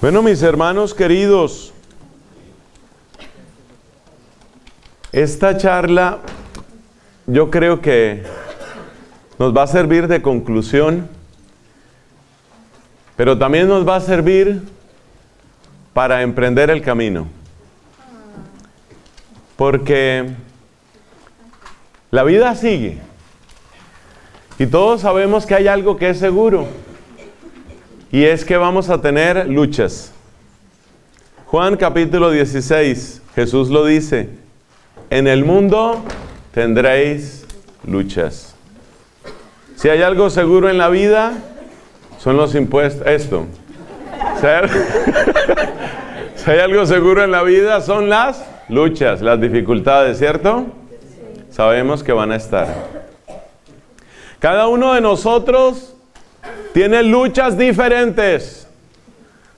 Bueno, mis hermanos queridos, esta charla yo creo que nos va a servir de conclusión, pero también nos va a servir para emprender el camino. Porque la vida sigue y todos sabemos que hay algo que es seguro. Y es que vamos a tener luchas. Juan capítulo 16, Jesús lo dice: en el mundo tendréis luchas. Si hay algo seguro en la vida, son los impuestos. Esto. Si hay algo seguro en la vida, son las luchas, las dificultades, ¿cierto? Sabemos que van a estar. Cada uno de nosotros tienen luchas diferentes.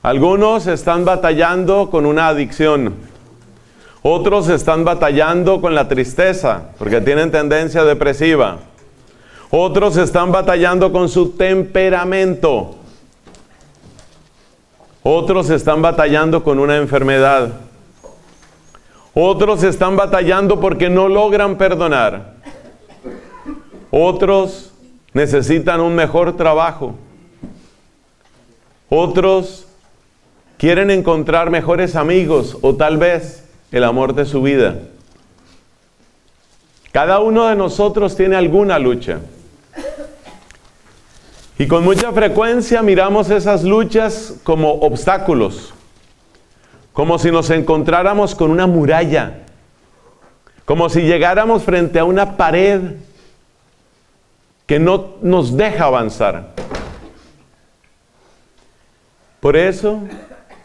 Algunos están batallando con una adicción. Otros están batallando con la tristeza, porque tienen tendencia depresiva. Otros están batallando con su temperamento. Otros están batallando con una enfermedad. Otros están batallando porque no logran perdonar. Otros necesitan un mejor trabajo. Otros quieren encontrar mejores amigos o tal vez el amor de su vida. Cada uno de nosotros tiene alguna lucha. Y con mucha frecuencia miramos esas luchas como obstáculos. Como si nos encontráramos con una muralla. Como si llegáramos frente a una pared que no nos deja avanzar. Por eso,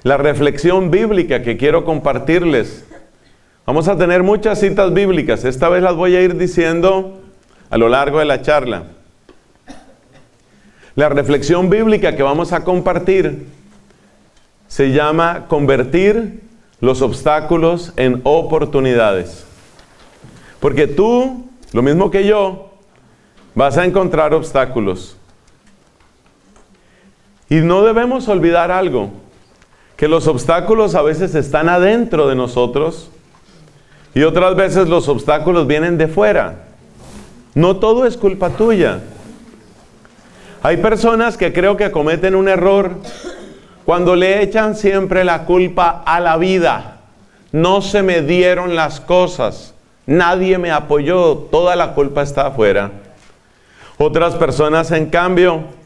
la reflexión bíblica que quiero compartirles. Vamos a tener muchas citas bíblicas. Esta vez las voy a ir diciendo a lo largo de la charla. La reflexión bíblica que vamos a compartir se llama convertir los obstáculos en oportunidades. Porque tú, lo mismo que yo, vas a encontrar obstáculos. Y no debemos olvidar algo, que los obstáculos a veces están adentro de nosotros y otras veces los obstáculos vienen de fuera. No todo es culpa tuya. Hay personas que creo que cometen un error cuando le echan siempre la culpa a la vida. No se me dieron las cosas, nadie me apoyó, toda la culpa está afuera. Otras personas, en cambio,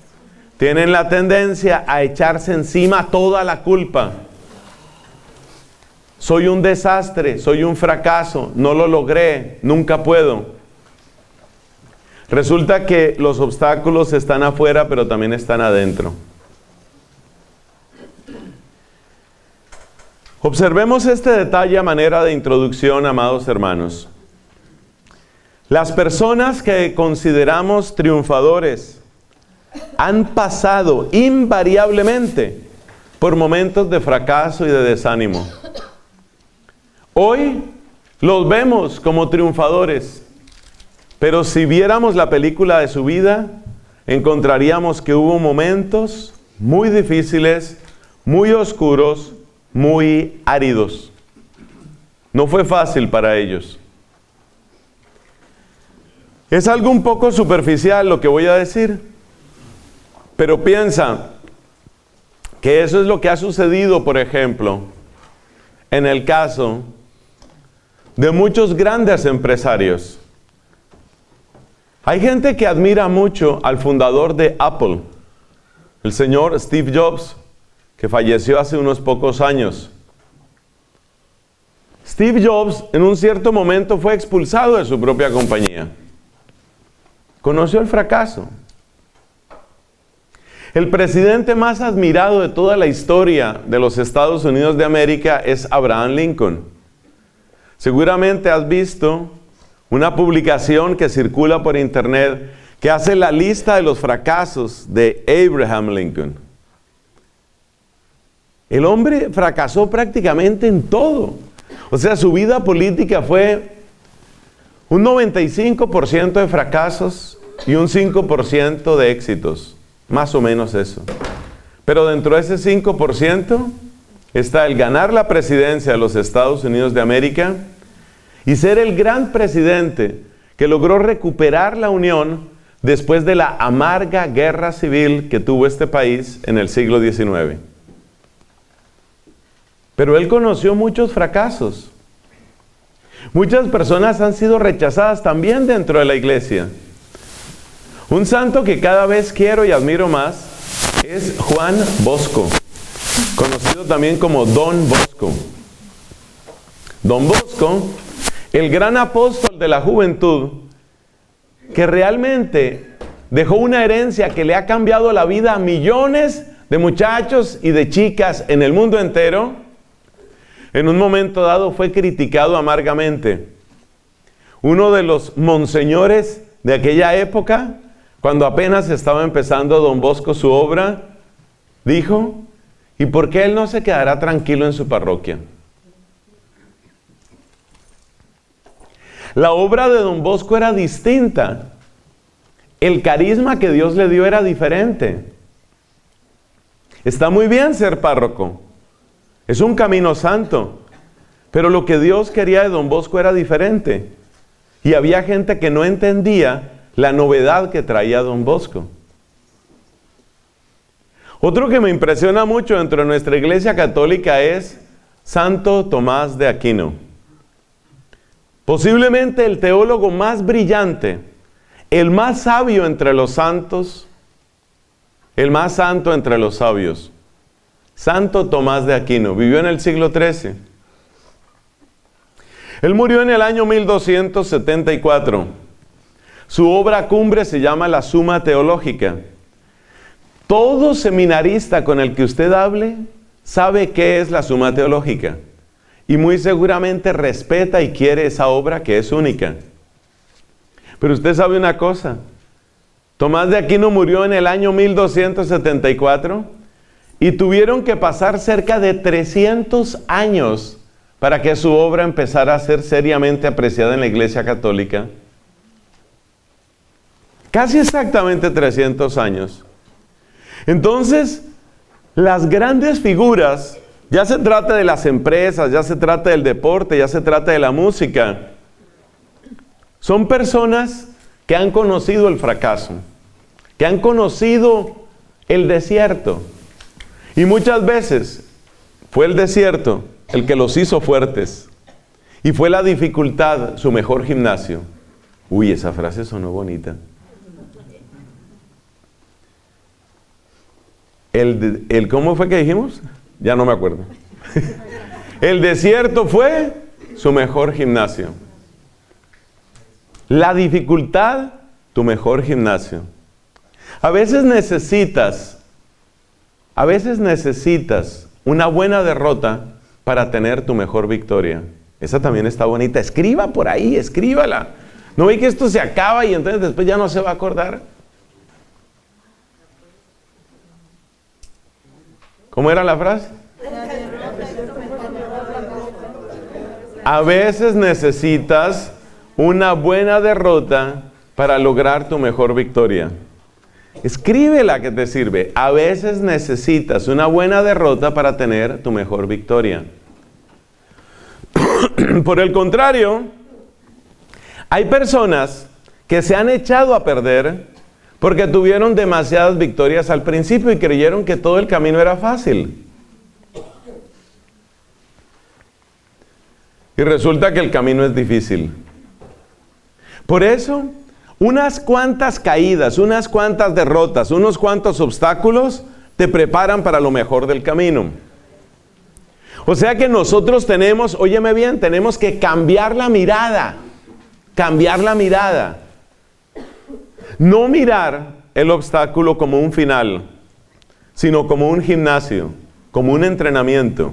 tienen la tendencia a echarse encima toda la culpa. Soy un desastre, soy un fracaso, no lo logré, nunca puedo. Resulta que los obstáculos están afuera, pero también están adentro. Observemos este detalle a manera de introducción, amados hermanos. Las personas que consideramos triunfadores han pasado invariablemente por momentos de fracaso y de desánimo. Hoy los vemos como triunfadores, pero si viéramos la película de su vida, encontraríamos que hubo momentos muy difíciles, muy oscuros, muy áridos. No fue fácil para ellos. Es algo un poco superficial lo que voy a decir, pero piensa que eso es lo que ha sucedido, por ejemplo, en el caso de muchos grandes empresarios. Hay gente que admira mucho al fundador de Apple, el señor Steve Jobs, que falleció hace unos pocos años. Steve Jobs en un cierto momento fue expulsado de su propia compañía. Conoció el fracaso. El presidente más admirado de toda la historia de los Estados Unidos de América es Abraham Lincoln. Seguramente has visto una publicación que circula por internet que hace la lista de los fracasos de Abraham Lincoln. El hombre fracasó prácticamente en todo. O sea, su vida política fue un 95% de fracasos y un 5% de éxitos. Más o menos eso. Pero dentro de ese 5% está el ganar la presidencia de los Estados Unidos de América y ser el gran presidente que logró recuperar la Unión después de la amarga guerra civil que tuvo este país en el siglo XIX. Pero él conoció muchos fracasos. Muchas personas han sido rechazadas también dentro de la iglesia. Un santo que cada vez quiero y admiro más es Juan Bosco, conocido también como Don Bosco. Don Bosco, el gran apóstol de la juventud, que realmente dejó una herencia que le ha cambiado la vida a millones de muchachos y de chicas en el mundo entero, en un momento dado fue criticado amargamente. Uno de los monseñores de aquella época, cuando apenas estaba empezando Don Bosco su obra, dijo: ¿y por qué él no se quedará tranquilo en su parroquia? La obra de Don Bosco era distinta. El carisma que Dios le dio era diferente. Está muy bien ser párroco. Es un camino santo, pero lo que Dios quería de Don Bosco era diferente. Y había gente que no entendía la novedad que traía Don Bosco. Otro que me impresiona mucho dentro de nuestra iglesia católica es Santo Tomás de Aquino. Posiblemente el teólogo más brillante, el más sabio entre los santos, el más santo entre los sabios. Santo Tomás de Aquino, vivió en el siglo XIII. Él murió en el año 1274. Su obra cumbre se llama La Suma Teológica. Todo seminarista con el que usted hable sabe qué es la Suma Teológica y muy seguramente respeta y quiere esa obra que es única. Pero usted sabe una cosa: Tomás de Aquino murió en el año 1274 y tuvieron que pasar cerca de 300 años para que su obra empezara a ser seriamente apreciada en la Iglesia Católica. Casi exactamente 300 años. Entonces, las grandes figuras, ya se trata de las empresas, ya se trata del deporte, ya se trata de la música, son personas que han conocido el fracaso, que han conocido el desierto. Y muchas veces fue el desierto el que los hizo fuertes. Y fue la dificultad su mejor gimnasio. Uy, esa frase sonó bonita. ¿Cómo fue que dijimos? Ya no me acuerdo. El desierto fue su mejor gimnasio. La dificultad, tu mejor gimnasio. A veces necesitas una buena derrota para tener tu mejor victoria. Esa también está bonita. Escriba por ahí, escríbala. ¿No ve que esto se acaba y entonces después ya no se va a acordar? ¿Cómo era la frase? A veces necesitas una buena derrota para lograr tu mejor victoria. Escríbela, que te sirve. A veces necesitas una buena derrota para tener tu mejor victoria. Por el contrario, hay personas que se han echado a perder porque tuvieron demasiadas victorias al principio y creyeron que todo el camino era fácil. Y resulta que el camino es difícil. Por eso, unas cuantas caídas, unas cuantas derrotas, unos cuantos obstáculos te preparan para lo mejor del camino. O sea que nosotros tenemos, óyeme bien, tenemos que cambiar la mirada. Cambiar la mirada. No mirar el obstáculo como un final, sino como un gimnasio, como un entrenamiento.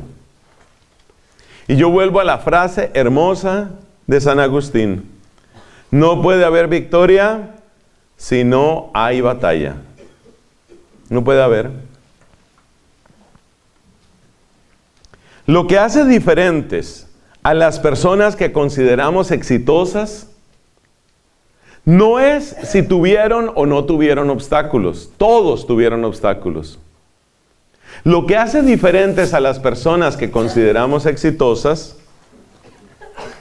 Y yo vuelvo a la frase hermosa de San Agustín: no puede haber victoria si no hay batalla. No puede haber. Lo que hace diferentes a las personas que consideramos exitosas no es si tuvieron o no tuvieron obstáculos. Todos tuvieron obstáculos. Lo que hace diferentes a las personas que consideramos exitosas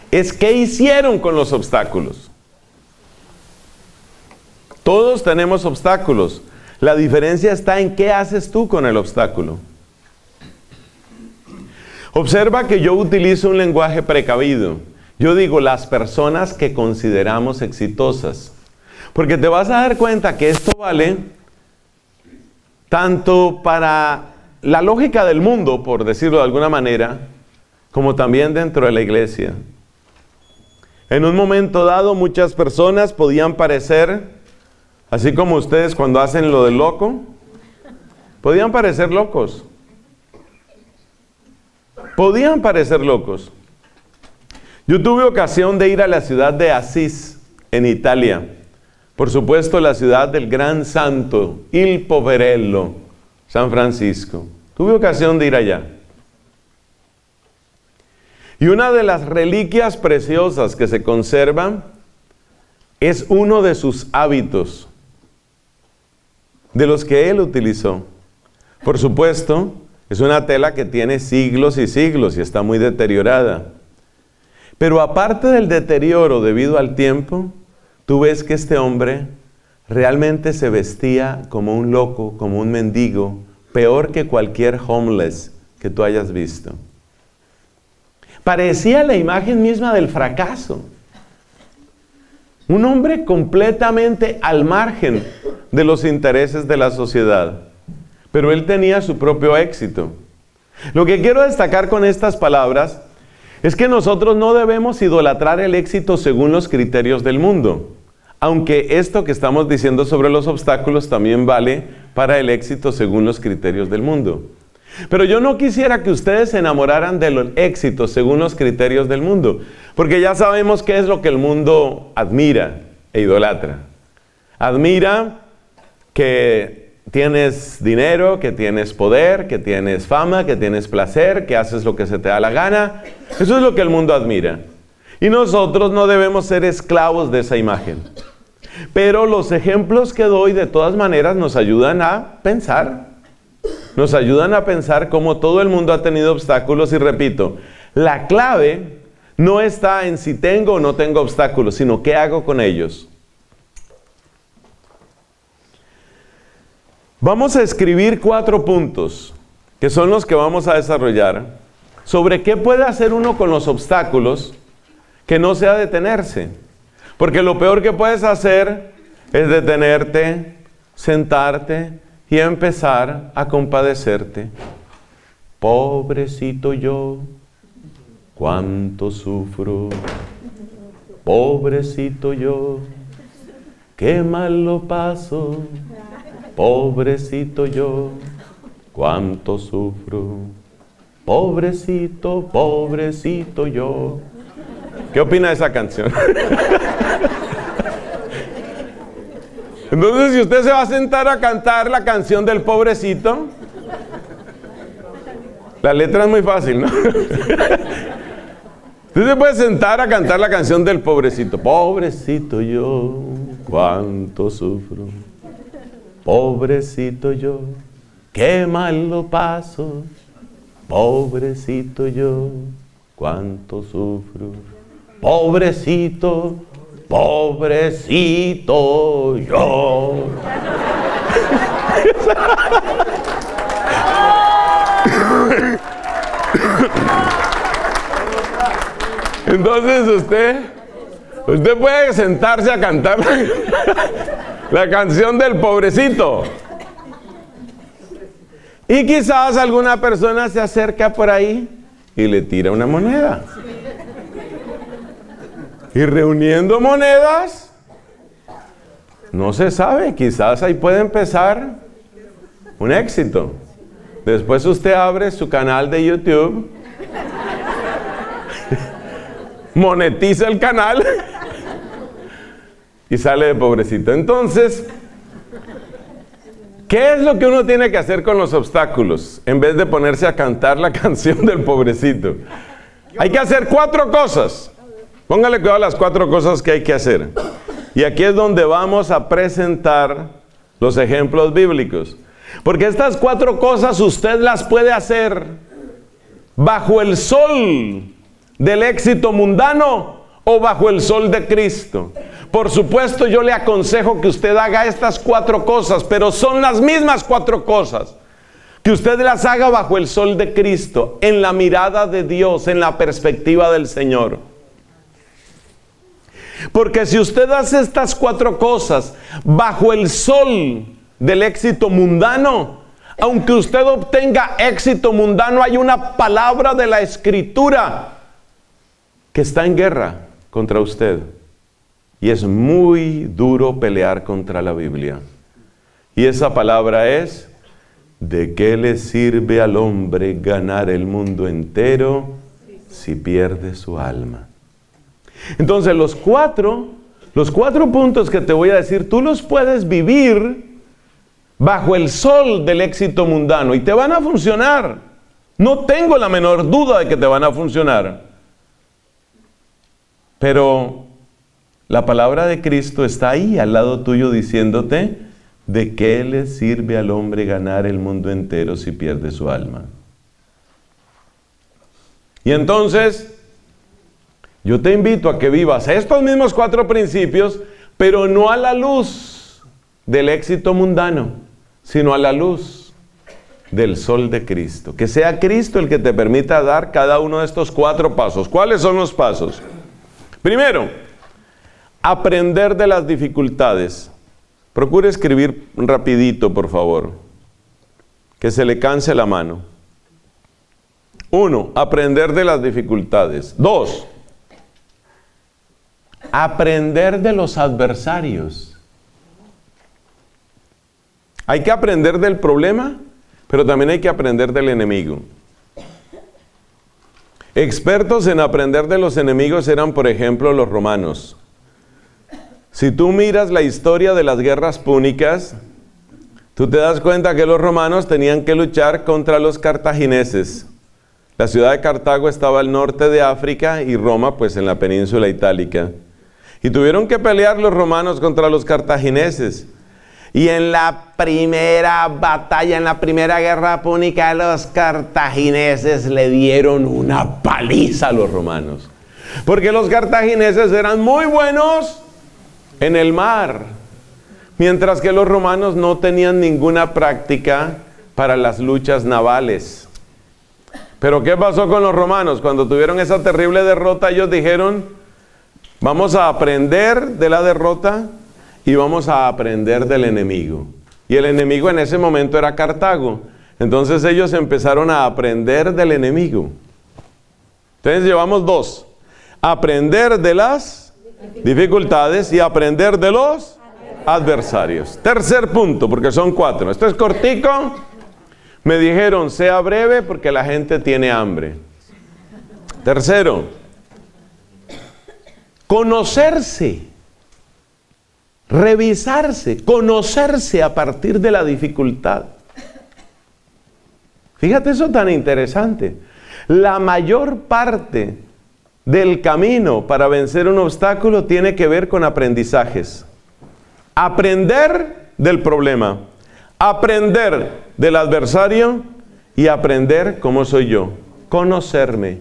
es qué hicieron con los obstáculos. Todos tenemos obstáculos. La diferencia está en qué haces tú con el obstáculo. Observa que yo utilizo un lenguaje precavido. Yo digo las personas que consideramos exitosas, porque te vas a dar cuenta que esto vale tanto para la lógica del mundo, por decirlo de alguna manera, como también dentro de la iglesia. En un momento dado muchas personas podían parecer, así como ustedes cuando hacen lo del loco, podían parecer locos. Podían parecer locos. Yo tuve ocasión de ir a la ciudad de Asís, en Italia. Por supuesto, la ciudad del gran santo, Il Poverello, San Francisco. Tuve ocasión de ir allá. Y una de las reliquias preciosas que se conservan es uno de sus hábitos, de los que él utilizó. Por supuesto, es una tela que tiene siglos y siglos y está muy deteriorada. Pero aparte del deterioro debido al tiempo, tú ves que este hombre realmente se vestía como un loco, como un mendigo, peor que cualquier homeless que tú hayas visto. Parecía la imagen misma del fracaso. Un hombre completamente al margen de los intereses de la sociedad. Pero él tenía su propio éxito. Lo que quiero destacar con estas palabras es que nosotros no debemos idolatrar el éxito según los criterios del mundo. Aunque esto que estamos diciendo sobre los obstáculos también vale para el éxito según los criterios del mundo. Pero yo no quisiera que ustedes se enamoraran del éxito según los criterios del mundo, porque ya sabemos qué es lo que el mundo admira e idolatra. Admira que tienes dinero, que tienes poder, que tienes fama, que tienes placer, que haces lo que se te da la gana. Eso es lo que el mundo admira. Y nosotros no debemos ser esclavos de esa imagen. Pero los ejemplos que doy de todas maneras nos ayudan a pensar. Nos ayudan a pensar cómo todo el mundo ha tenido obstáculos. Y repito, la clave no está en si tengo o no tengo obstáculos, sino qué hago con ellos. Vamos a escribir 4 puntos, que son los que vamos a desarrollar, sobre qué puede hacer uno con los obstáculos que no sea detenerse. Porque lo peor que puedes hacer es detenerte, sentarte y empezar a compadecerte. Pobrecito yo, cuánto sufro. Pobrecito yo, qué mal lo paso. Pobrecito yo, cuánto sufro. Pobrecito, pobrecito yo. ¿Qué opina de esa canción? Entonces, si usted se va a sentar a cantar la canción del pobrecito, la letra es muy fácil, ¿no? Usted se puede sentar a cantar la canción del pobrecito. Pobrecito yo, cuánto sufro. Pobrecito yo, qué mal lo paso. Pobrecito yo, cuánto sufro. Pobrecito, pobrecito yo. Entonces usted puede sentarse a cantar la canción del pobrecito. Y quizás alguna persona se acerca por ahí y le tira una moneda. Y reuniendo monedas, no se sabe, quizás ahí puede empezar Un éxito. Después usted abre su canal de YouTube, monetiza el canal y sale de pobrecito. Entonces, ¿qué es lo que uno tiene que hacer con los obstáculos? En vez de ponerse a cantar la canción del pobrecito. Hay que hacer 4 cosas. Póngale cuidado a las 4 cosas que hay que hacer. Y aquí es donde vamos a presentar los ejemplos bíblicos. Porque estas 4 cosas usted las puede hacer bajo el sol del éxito mundano o bajo el sol de Cristo. Por supuesto, yo le aconsejo que usted haga estas 4 cosas, pero son las mismas 4 cosas. Que usted las haga bajo el sol de Cristo, en la mirada de Dios, en la perspectiva del Señor. Porque si usted hace estas 4 cosas bajo el sol del éxito mundano, aunque usted obtenga éxito mundano, hay una palabra de la Escritura que está en guerra contra usted. Y es muy duro pelear contra la Biblia. Y esa palabra es: ¿de qué le sirve al hombre ganar el mundo entero si pierde su alma? Entonces los cuatro puntos que te voy a decir, tú los puedes vivir bajo el sol del éxito mundano. Y te van a funcionar. No tengo la menor duda de que te van a funcionar. Pero la palabra de Cristo está ahí al lado tuyo diciéndote: ¿de qué le sirve al hombre ganar el mundo entero si pierde su alma? Y entonces, yo te invito a que vivas estos mismos 4 principios, pero no a la luz del éxito mundano, sino a la luz del sol de Cristo. Que sea Cristo el que te permita dar cada uno de estos 4 pasos. ¿Cuáles son los pasos? Primero, aprender de las dificultades. Procure escribir rapidito, por favor, que se le canse la mano. 1. Aprender de las dificultades. 2. Aprender de los adversarios. Hay que aprender del problema, pero también hay que aprender del enemigo. Expertos en aprender de los enemigos eran, por ejemplo, los romanos. Si tú miras la historia de las guerras púnicas, tú te das cuenta que los romanos tenían que luchar contra los cartagineses. La ciudad de Cartago estaba al norte de África y Roma, pues, en la península itálica. Y tuvieron que pelear los romanos contra los cartagineses. Y en la primera batalla, en la primera guerra púnica, los cartagineses le dieron una paliza a los romanos. Porque los cartagineses eran muy buenos en el mar, mientras que los romanos no tenían ninguna práctica para las luchas navales. Pero ¿qué pasó con los romanos? Cuando tuvieron esa terrible derrota, ellos dijeron: vamos a aprender de la derrota y vamos a aprender del enemigo. Y el enemigo en ese momento era Cartago. Entonces ellos empezaron a aprender del enemigo. Entonces llevamos 2. Aprender de las dificultades y aprender de los adversarios. Tercer punto, porque son 4. Esto es cortico. Me dijeron, sea breve porque la gente tiene hambre. Tercero, conocerse. Revisarse, conocerse a partir de la dificultad. Fíjate eso tan interesante. La mayor parte del camino para vencer un obstáculo tiene que ver con aprendizajes. Aprender del problema, aprender del adversario y aprender cómo soy yo. Conocerme.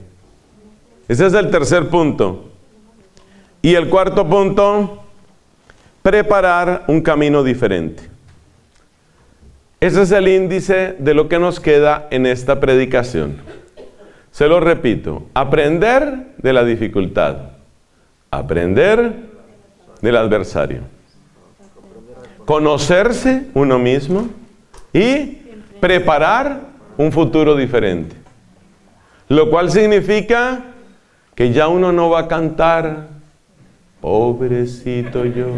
Ese es el tercer punto. Y el cuarto punto: preparar un camino diferente. Ese es el índice de lo que nos queda en esta predicación. Se lo repito: aprender de la dificultad, aprender del adversario, conocerse uno mismo y preparar un futuro diferente. Lo cual significa que ya uno no va a cantar: pobrecito yo,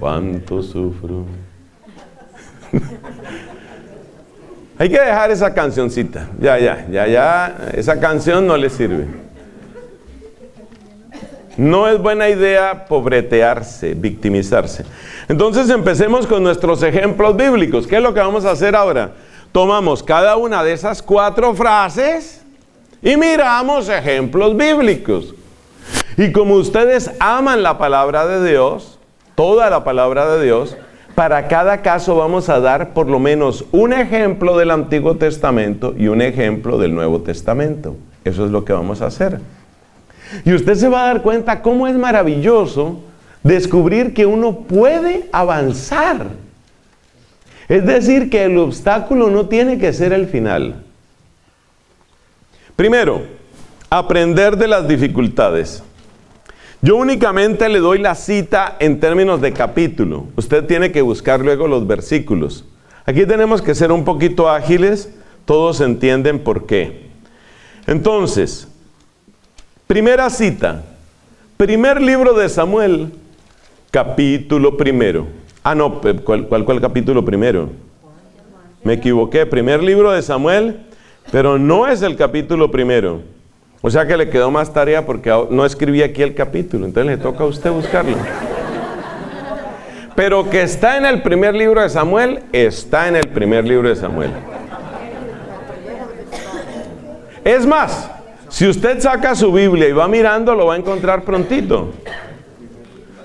cuánto sufro. Hay que dejar esa cancioncita. Ya. Esa canción no le sirve. No es buena idea pobretearse, victimizarse. Entonces empecemos con nuestros ejemplos bíblicos. ¿Qué es lo que vamos a hacer ahora? Tomamos cada una de esas 4 frases y miramos ejemplos bíblicos. Y como ustedes aman la palabra de Dios, toda la palabra de Dios, para cada caso vamos a dar por lo menos un ejemplo del Antiguo Testamento y un ejemplo del Nuevo Testamento. Eso es lo que vamos a hacer. Y usted se va a dar cuenta cómo es maravilloso descubrir que uno puede avanzar. Es decir, que el obstáculo no tiene que ser el final. Primero, aprender de las dificultades. Yo únicamente le doy la cita en términos de capítulo. Usted tiene que buscar luego los versículos. Aquí tenemos que ser un poquito ágiles. Todos entienden por qué. Entonces, primera cita. Primer libro de Samuel, capítulo primero. Ah, no, ¿cuál capítulo primero? Me equivoqué. Primer libro de Samuel, pero no es el capítulo primero. O sea que le quedó más tarea porque no escribí aquí el capítulo. Entonces le toca a usted buscarlo. Pero que está en el primer libro de Samuel, está en el primer libro de Samuel. Es más, si usted saca su Biblia y va mirando, lo va a encontrar prontito.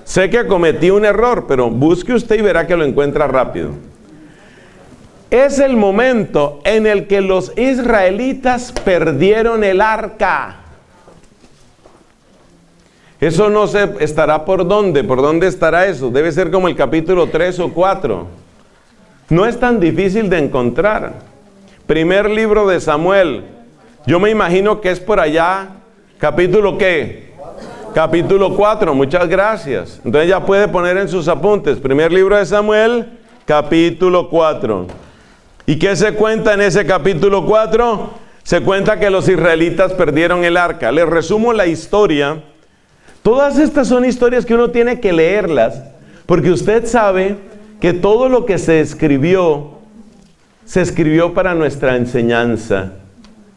Sé que cometí un error, pero busque usted y verá que lo encuentra rápido. Es el momento en el que los israelitas perdieron el arca. Eso no sé, estará por dónde estará eso. Debe ser como el capítulo 3 o 4. No es tan difícil de encontrar. Primer libro de Samuel. Yo me imagino que es por allá. ¿Capítulo qué? Capítulo 4. Muchas gracias. Entonces ya puede poner en sus apuntes. Primer libro de Samuel, capítulo 4. ¿Y qué se cuenta en ese capítulo 4? Se cuenta que los israelitas perdieron el arca. Les resumo la historia. Todas estas son historias que uno tiene que leerlas, porque usted sabe que todo lo que se escribió para nuestra enseñanza.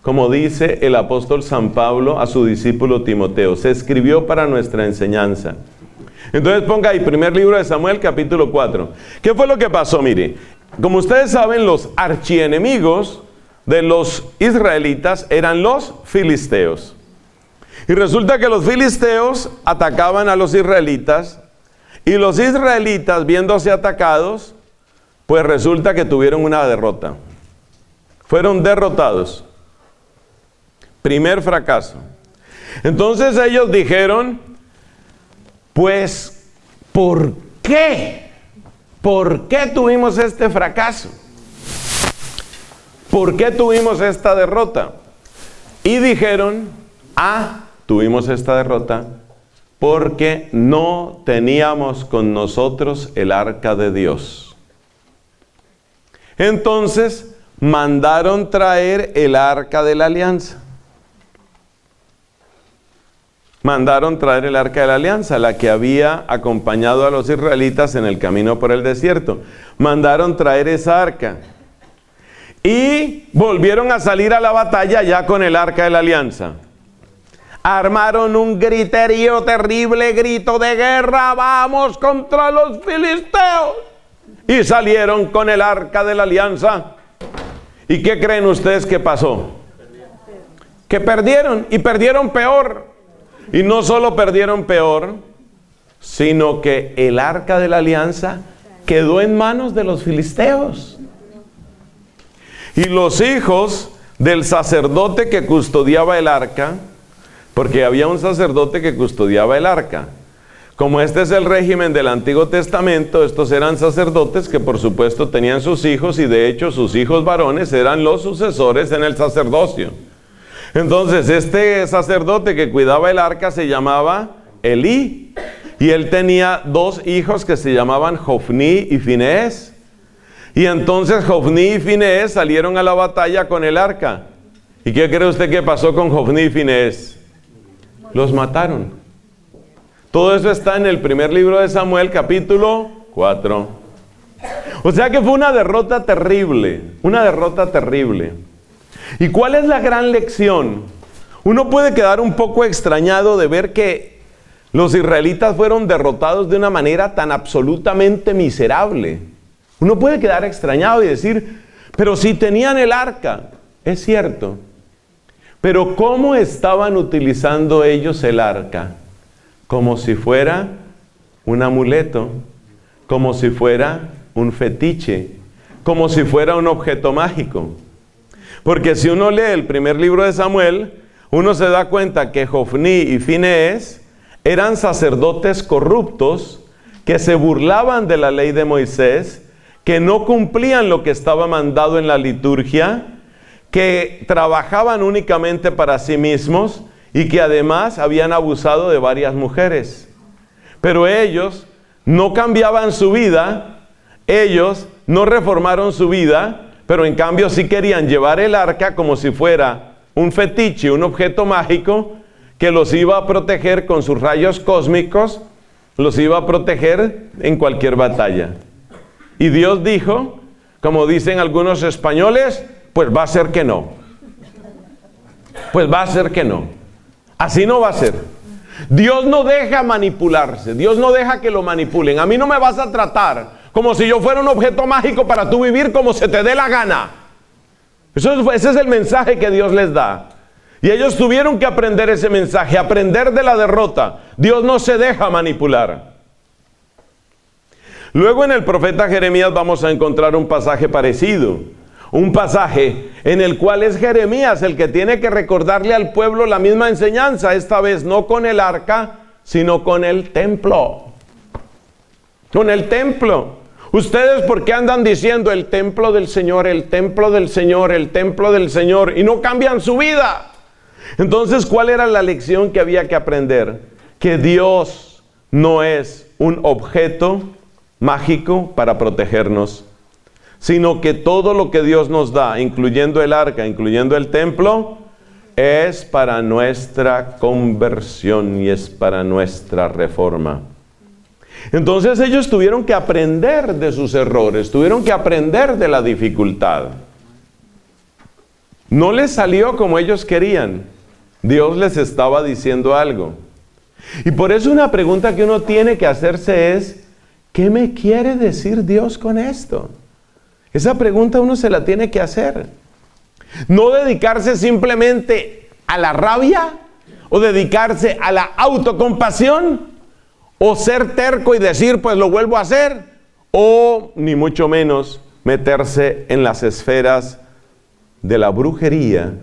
Como dice el apóstol San Pablo a su discípulo Timoteo, se escribió para nuestra enseñanza. Entonces ponga ahí, primer libro de Samuel, capítulo 4. ¿Qué fue lo que pasó? Mire, como ustedes saben, los archienemigos de los israelitas eran los filisteos. Y resulta que los filisteos atacaban a los israelitas, y los israelitas, viéndose atacados, pues resulta que tuvieron una derrota. Fueron derrotados. Primer fracaso. Entonces ellos dijeron, pues, ¿por qué? ¿Por qué tuvimos este fracaso? ¿Por qué tuvimos esta derrota? Y dijeron, tuvimos esta derrota porque no teníamos con nosotros el arca de Dios. Entonces, mandaron traer el arca de la alianza. Mandaron traer el arca de la alianza, la que había acompañado a los israelitas en el camino por el desierto. Mandaron traer esa arca. Y volvieron a salir a la batalla ya con el arca de la alianza. Armaron un griterío terrible, grito de guerra, vamos contra los filisteos. Y salieron con el arca de la alianza. ¿Y qué creen ustedes que pasó? Que perdieron, y perdieron peor. Y no solo perdieron peor, sino que el arca de la alianza quedó en manos de los filisteos. Y los hijos del sacerdote que custodiaba el arca, porque había un sacerdote que custodiaba el arca. Como este es el régimen del Antiguo Testamento, estos eran sacerdotes que por supuesto tenían sus hijos, y de hecho sus hijos varones eran los sucesores en el sacerdocio. Entonces, este sacerdote que cuidaba el arca se llamaba Elí, y él tenía 2 hijos que se llamaban Jofní y Finés. Y entonces Jofní y Finés salieron a la batalla con el arca. ¿Y qué cree usted que pasó con Jofní y Finés? Los mataron. Todo eso está en el primer libro de Samuel, capítulo 4. O sea que fue una derrota terrible, una derrota terrible. ¿Y cuál es la gran lección? Uno puede quedar un poco extrañado de ver que los israelitas fueron derrotados de una manera tan absolutamente miserable. Uno puede quedar extrañado y decir, pero si tenían el arca, es cierto. Pero ¿cómo estaban utilizando ellos el arca? Como si fuera un amuleto, como si fuera un fetiche, como si fuera un objeto mágico. Porque si uno lee el primer libro de Samuel, uno se da cuenta que Jofní y Finees eran sacerdotes corruptos que se burlaban de la ley de Moisés, que no cumplían lo que estaba mandado en la liturgia, que trabajaban únicamente para sí mismos y que además habían abusado de varias mujeres. Pero ellos no cambiaban su vida, ellos no reformaron su vida, pero en cambio sí querían llevar el arca como si fuera un fetiche, un objeto mágico que los iba a proteger con sus rayos cósmicos, los iba a proteger en cualquier batalla. Y Dios dijo, como dicen algunos españoles, pues va a ser que no. Pues va a ser que no. Así no va a ser. Dios no deja manipularse. Dios no deja que lo manipulen. A mí no me vas a tratar como si yo fuera un objeto mágico para tú vivir como se te dé la gana. Ese es el mensaje que Dios les da. Y ellos tuvieron que aprender ese mensaje, aprender de la derrota. Dios no se deja manipular. Luego en el profeta Jeremías vamos a encontrar un pasaje parecido. Un pasaje en el cual es Jeremías el que tiene que recordarle al pueblo la misma enseñanza, esta vez no con el arca, sino con el templo. Con el templo. ¿Ustedes por qué andan diciendo el templo del Señor, el templo del Señor, el templo del Señor? Y no cambian su vida. Entonces, ¿cuál era la lección que había que aprender? Que Dios no es un objeto mágico para protegernos, sino que todo lo que Dios nos da, incluyendo el arca, incluyendo el templo, es para nuestra conversión y es para nuestra reforma. Entonces ellos tuvieron que aprender de sus errores, tuvieron que aprender de la dificultad. No les salió como ellos querían. Dios les estaba diciendo algo. Y por eso una pregunta que uno tiene que hacerse es, ¿qué me quiere decir Dios con esto? Esa pregunta uno se la tiene que hacer. No dedicarse simplemente a la rabia, o dedicarse a la autocompasión, o ser terco y decir, pues lo vuelvo a hacer, o ni mucho menos meterse en las esferas de la brujería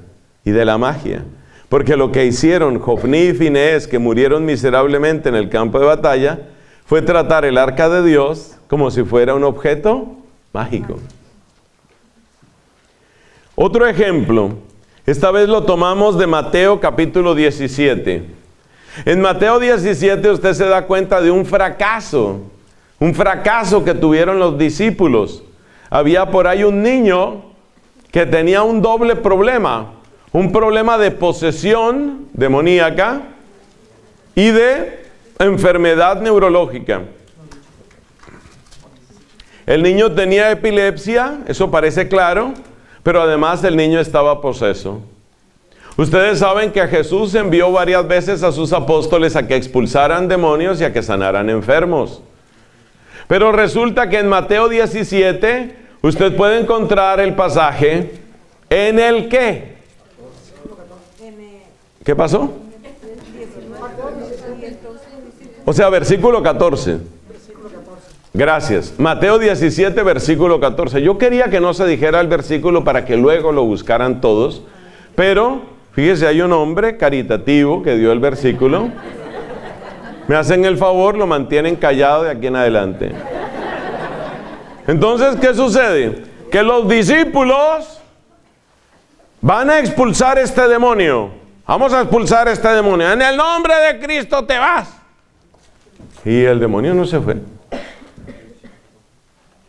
y de la magia. Porque lo que hicieron Jofní y Finees, que murieron miserablemente en el campo de batalla, fue tratar el arca de Dios como si fuera un objeto mágico. Otro ejemplo, esta vez lo tomamos de Mateo capítulo 17. En Mateo 17 usted se da cuenta de un fracaso que tuvieron los discípulos. Había por ahí un niño que tenía un doble problema, un problema de posesión demoníaca y de enfermedad neurológica. El niño tenía epilepsia, eso parece claro, pero además el niño estaba poseso. Ustedes saben que Jesús envió varias veces a sus apóstoles a que expulsaran demonios y a que sanaran enfermos. Pero resulta que en Mateo 17, usted puede encontrar el pasaje en el que... ¿Qué pasó? O sea, versículo 14. Gracias. Mateo 17, versículo 14. Yo quería que no se dijera el versículo para que luego lo buscaran todos, pero fíjese, hay un hombre caritativo que dio el versículo. Me hacen el favor, lo mantienen callado de aquí en adelante. Entonces, ¿qué sucede? Que los discípulos van a expulsar este demonio. Vamos a expulsar este demonio. En el nombre de Cristo te vas. Y el demonio no se fue.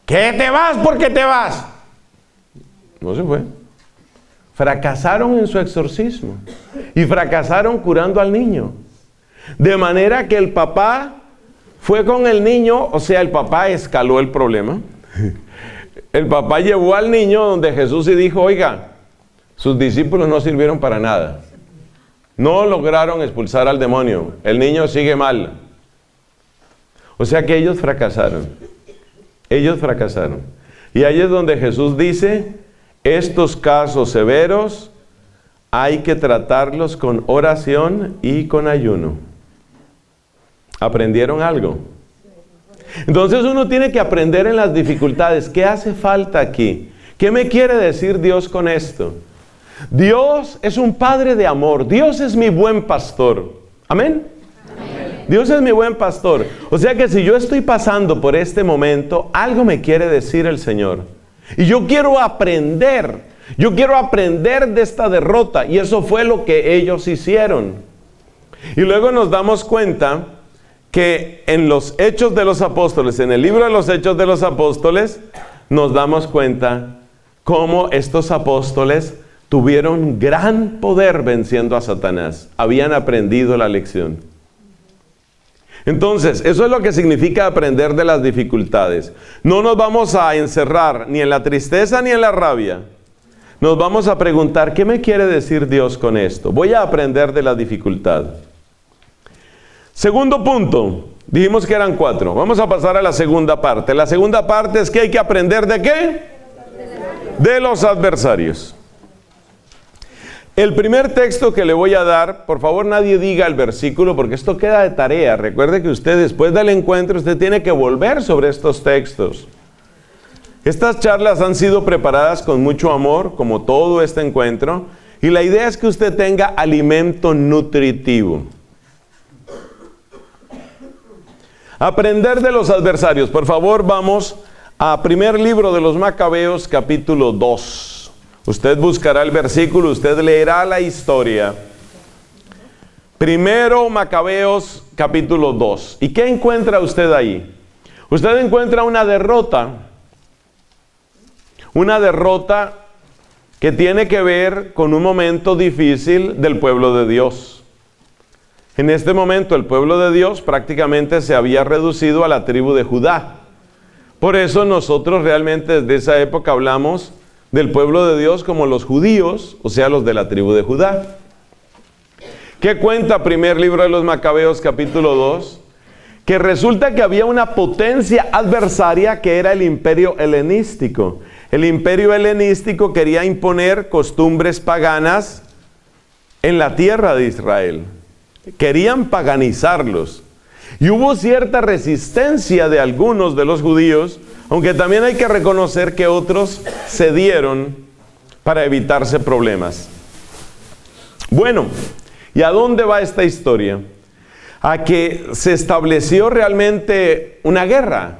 ¿Qué te vas? ¿Por qué te vas? No se fue. Fracasaron en su exorcismo. Y fracasaron curando al niño. De manera que el papá fue con el niño, o sea, el papá escaló el problema. El papá llevó al niño donde Jesús y dijo, oiga, sus discípulos no sirvieron para nada. No lograron expulsar al demonio. El niño sigue mal. O sea que ellos fracasaron. Ellos fracasaron. Y ahí es donde Jesús dice, estos casos severos hay que tratarlos con oración y con ayuno. ¿Aprendieron algo? Entonces uno tiene que aprender en las dificultades. ¿Qué hace falta aquí? ¿Qué me quiere decir Dios con esto? Dios es un Padre de amor. Dios es mi buen pastor. ¿Amén? Amén. Dios es mi buen pastor. O sea que si yo estoy pasando por este momento, algo me quiere decir el Señor. Y yo quiero aprender. Yo quiero aprender de esta derrota. Y eso fue lo que ellos hicieron. Y luego nos damos cuenta que en los Hechos de los Apóstoles, en el libro de los Hechos de los Apóstoles, nos damos cuenta cómo estos apóstoles tuvieron gran poder venciendo a Satanás. Habían aprendido la lección. Entonces, eso es lo que significa aprender de las dificultades. No nos vamos a encerrar ni en la tristeza ni en la rabia. Nos vamos a preguntar, ¿qué me quiere decir Dios con esto? Voy a aprender de la dificultad. Segundo punto, dijimos que eran 4. Vamos a pasar a la segunda parte. La segunda parte es que hay que aprender ¿de qué? De los adversarios. El primer texto que le voy a dar, por favor nadie diga el versículo porque esto queda de tarea. Recuerde que usted después del encuentro, usted tiene que volver sobre estos textos. Estas charlas han sido preparadas con mucho amor, como todo este encuentro, y la idea es que usted tenga alimento nutritivo. Aprender de los adversarios. Por favor, vamos a primer libro de los Macabeos, capítulo 2. Usted buscará el versículo, usted leerá la historia. Primero Macabeos, capítulo 2. ¿Y qué encuentra usted ahí? Usted encuentra una derrota. Una derrota que tiene que ver con un momento difícil del pueblo de Dios. En este momento el pueblo de Dios prácticamente se había reducido a la tribu de Judá. Por eso nosotros realmente desde esa época hablamos del pueblo de Dios como los judíos, o sea los de la tribu de Judá. ¿Qué cuenta primer libro de los Macabeos capítulo 2? Que resulta que había una potencia adversaria que era el imperio helenístico. El imperio helenístico quería imponer costumbres paganas en la tierra de Israel. Querían paganizarlos. Y hubo cierta resistencia de algunos de los judíos, aunque también hay que reconocer que otros cedieron para evitarse problemas. Bueno, ¿y a dónde va esta historia? A que se estableció realmente una guerra.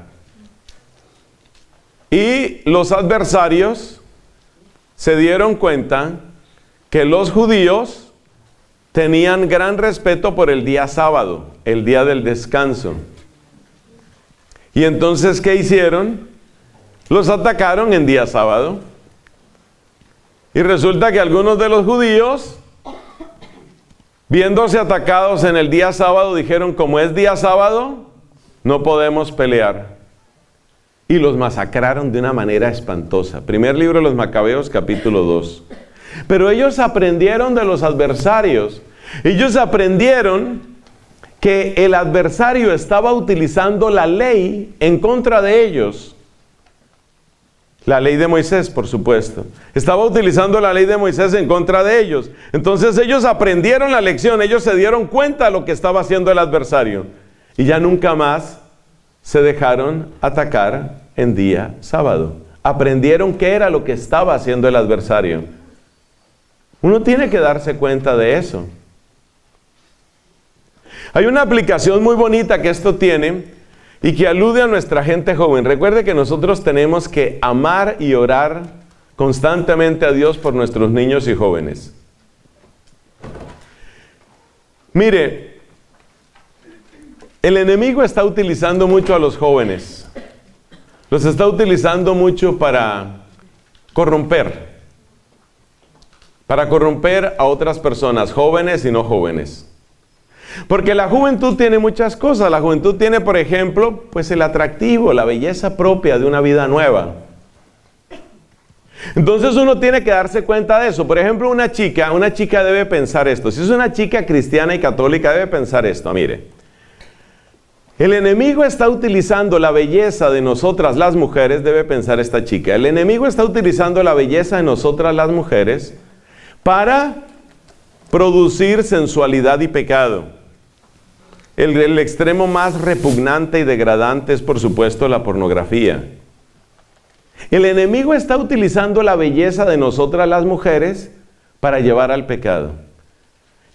Y los adversarios se dieron cuenta que los judíos tenían gran respeto por el día sábado, el día del descanso. Y entonces, ¿qué hicieron? Los atacaron en día sábado. Y resulta que algunos de los judíos, viéndose atacados en el día sábado, dijeron, como es día sábado, no podemos pelear. Y los masacraron de una manera espantosa. Primer libro de los Macabeos, capítulo 2. Pero ellos aprendieron de los adversarios. Ellos aprendieron que el adversario estaba utilizando la ley en contra de ellos. La ley de Moisés, por supuesto. Estaba utilizando la ley de Moisés en contra de ellos. Entonces ellos aprendieron la lección. Ellos se dieron cuenta de lo que estaba haciendo el adversario. Y ya nunca más se dejaron atacar en día sábado. Aprendieron qué era lo que estaba haciendo el adversario. Uno tiene que darse cuenta de eso. Hay una aplicación muy bonita que esto tiene y que alude a nuestra gente joven. Recuerde que nosotros tenemos que amar y orar constantemente a Dios por nuestros niños y jóvenes. Mire, el enemigo está utilizando mucho a los jóvenes. Los está utilizando mucho para corromper. Para corromper a otras personas, jóvenes y no jóvenes. Porque la juventud tiene muchas cosas. La juventud tiene, por ejemplo, pues el atractivo, la belleza propia de una vida nueva. Entonces uno tiene que darse cuenta de eso. Por ejemplo, una chica debe pensar esto. Si es una chica cristiana y católica, debe pensar esto. Mire, el enemigo está utilizando la belleza de nosotras las mujeres, debe pensar esta chica. El enemigo está utilizando la belleza de nosotras las mujeres para producir sensualidad y pecado. El extremo más repugnante y degradante es, por supuesto, la pornografía. El enemigo está utilizando la belleza de nosotras las mujeres para llevar al pecado.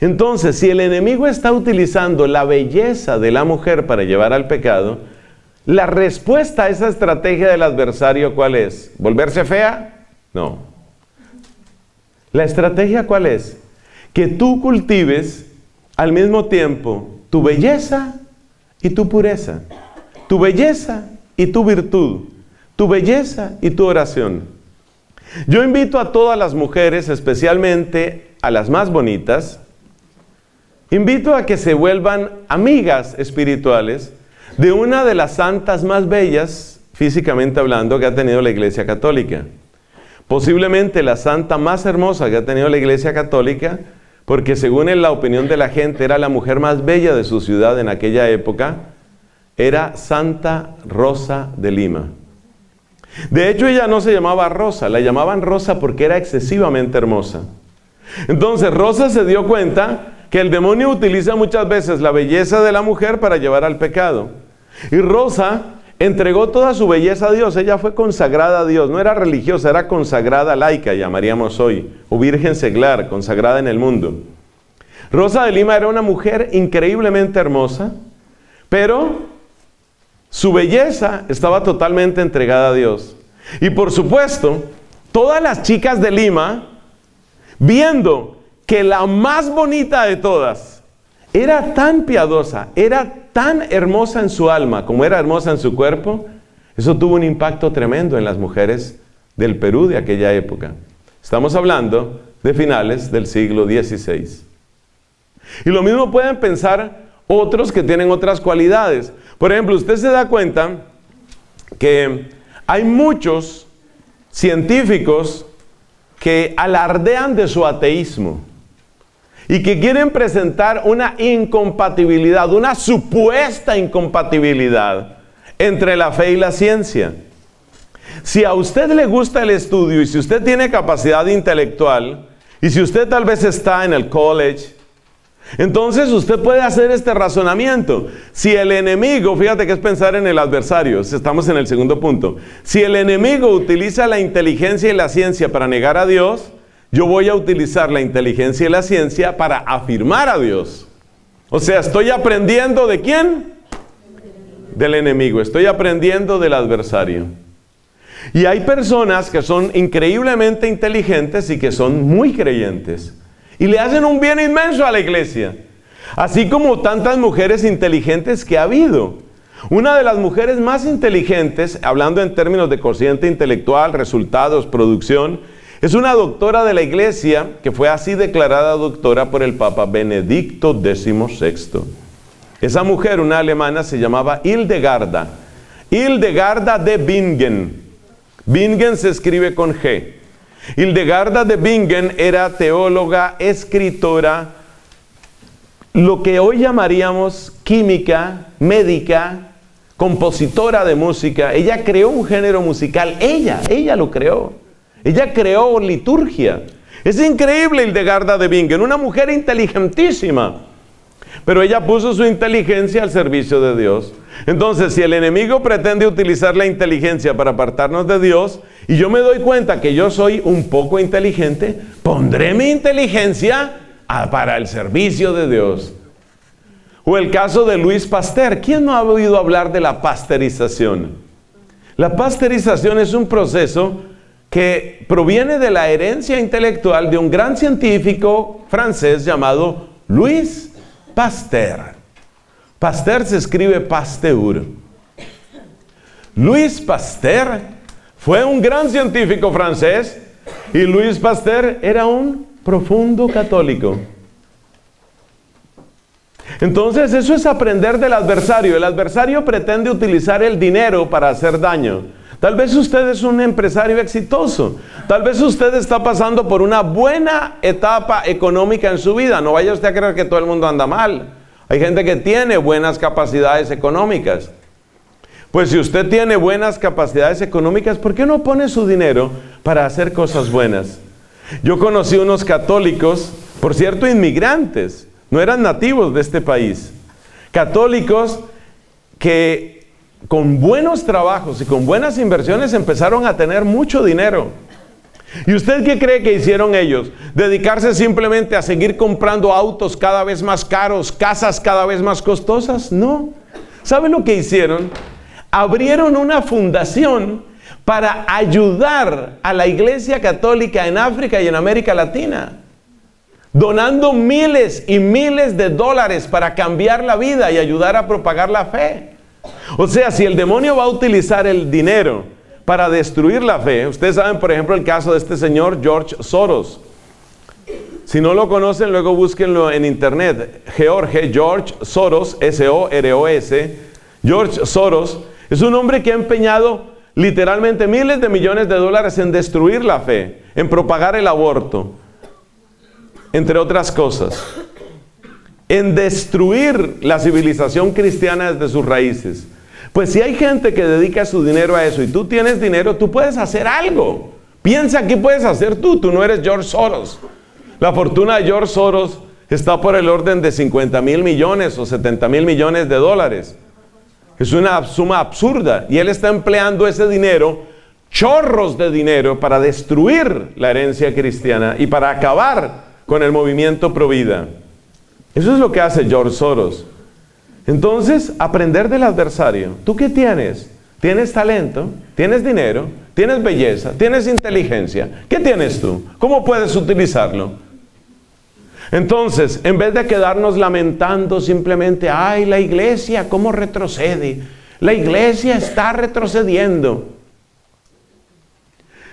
Entonces, si el enemigo está utilizando la belleza de la mujer para llevar al pecado, la respuesta a esa estrategia del adversario, ¿cuál es? ¿Volverse fea? No. ¿La estrategia cuál es? Que tú cultives al mismo tiempo tu belleza y tu pureza, tu belleza y tu virtud, tu belleza y tu oración. Yo invito a todas las mujeres, especialmente a las más bonitas, invito a que se vuelvan amigas espirituales de una de las santas más bellas, físicamente hablando, que ha tenido la Iglesia Católica. Posiblemente la santa más hermosa que ha tenido la Iglesia Católica, porque según la opinión de la gente, era la mujer más bella de su ciudad en aquella época, era Santa Rosa de Lima. De hecho, ella no se llamaba Rosa, la llamaban Rosa porque era excesivamente hermosa. Entonces, Rosa se dio cuenta que el demonio utiliza muchas veces la belleza de la mujer para llevar al pecado. Y Rosa entregó toda su belleza a Dios, ella fue consagrada a Dios, no era religiosa, era consagrada laica, llamaríamos hoy, o virgen seglar, consagrada en el mundo. Rosa de Lima era una mujer increíblemente hermosa, pero su belleza estaba totalmente entregada a Dios. Y por supuesto, todas las chicas de Lima, viendo que la más bonita de todas era tan piadosa, era tan hermosa en su alma como era hermosa en su cuerpo, eso tuvo un impacto tremendo en las mujeres del Perú de aquella época. Estamos hablando de finales del siglo XVI. Y lo mismo pueden pensar otros que tienen otras cualidades. Por ejemplo, usted se da cuenta que hay muchos científicos que alardean de su ateísmo y que quieren presentar una incompatibilidad, una supuesta incompatibilidad entre la fe y la ciencia. Si a usted le gusta el estudio y si usted tiene capacidad intelectual y si usted tal vez está en el college, entonces usted puede hacer este razonamiento. Si el enemigo, fíjate que es pensar en el adversario, estamos en el segundo punto. Si el enemigo utiliza la inteligencia y la ciencia para negar a Dios, yo voy a utilizar la inteligencia y la ciencia para afirmar a Dios. O sea, estoy aprendiendo ¿de quién? Del enemigo, estoy aprendiendo del adversario. Y hay personas que son increíblemente inteligentes y que son muy creyentes. Y le hacen un bien inmenso a la iglesia. Así como tantas mujeres inteligentes que ha habido. Una de las mujeres más inteligentes, hablando en términos de cociente intelectual, resultados, producción, es una doctora de la iglesia que fue así declarada doctora por el Papa Benedicto XVI. Esa mujer, una alemana, se llamaba Hildegarda. Hildegarda de Bingen. Bingen se escribe con G. Hildegarda de Bingen era teóloga, escritora, lo que hoy llamaríamos química, médica, compositora de música. Ella creó un género musical, ella lo creó. Ella creó liturgia. Es increíble Hildegarda de Bingen, una mujer inteligentísima. Pero ella puso su inteligencia al servicio de Dios. Entonces, si el enemigo pretende utilizar la inteligencia para apartarnos de Dios, y yo me doy cuenta que yo soy un poco inteligente, pondré mi inteligencia para el servicio de Dios. O el caso de Louis Pasteur. ¿Quién no ha oído hablar de la pasteurización? La pasteurización es un proceso que proviene de la herencia intelectual de un gran científico francés llamado Louis Pasteur. Pasteur se escribe Pasteur. Louis Pasteur fue un gran científico francés y Louis Pasteur era un profundo católico. Entonces eso es aprender del adversario. El adversario pretende utilizar el dinero para hacer daño. Tal vez usted es un empresario exitoso. Tal vez usted está pasando por una buena etapa económica en su vida. No vaya usted a creer que todo el mundo anda mal. Hay gente que tiene buenas capacidades económicas. Pues si usted tiene buenas capacidades económicas, ¿por qué no pone su dinero para hacer cosas buenas? Yo conocí unos católicos, por cierto, inmigrantes. No eran nativos de este país. Católicos que con buenos trabajos y con buenas inversiones empezaron a tener mucho dinero. ¿Y usted qué cree que hicieron ellos? ¿Dedicarse simplemente a seguir comprando autos cada vez más caros, casas cada vez más costosas? No. ¿Sabe lo que hicieron? Abrieron una fundación para ayudar a la Iglesia Católica en África y en América Latina, donando miles y miles de dólares para cambiar la vida y ayudar a propagar la fe. O sea, si el demonio va a utilizar el dinero para destruir la fe, ustedes saben, por ejemplo, el caso de este señor George Soros. Si no lo conocen, luego búsquenlo en internet. George Soros, S-O-R-O-S. George Soros es un hombre que ha empeñado literalmente miles de millones de dólares en destruir la fe, en propagar el aborto, entre otras cosas, en destruir la civilización cristiana desde sus raíces. Pues si hay gente que dedica su dinero a eso y tú tienes dinero, tú puedes hacer algo. Piensa qué puedes hacer tú. Tú no eres George Soros. La fortuna de George Soros está por el orden de 50.000 millones o 70.000 millones de dólares. Es una suma absurda. Y él está empleando ese dinero, chorros de dinero, para destruir la herencia cristiana y para acabar con el movimiento pro vida. Eso es lo que hace George Soros. Entonces, aprender del adversario. ¿Tú qué tienes? ¿Tienes talento? ¿Tienes dinero? ¿Tienes belleza? ¿Tienes inteligencia? ¿Qué tienes tú? ¿Cómo puedes utilizarlo? Entonces, en vez de quedarnos lamentando simplemente, ¡ay, la iglesia, cómo retrocede! La iglesia está retrocediendo.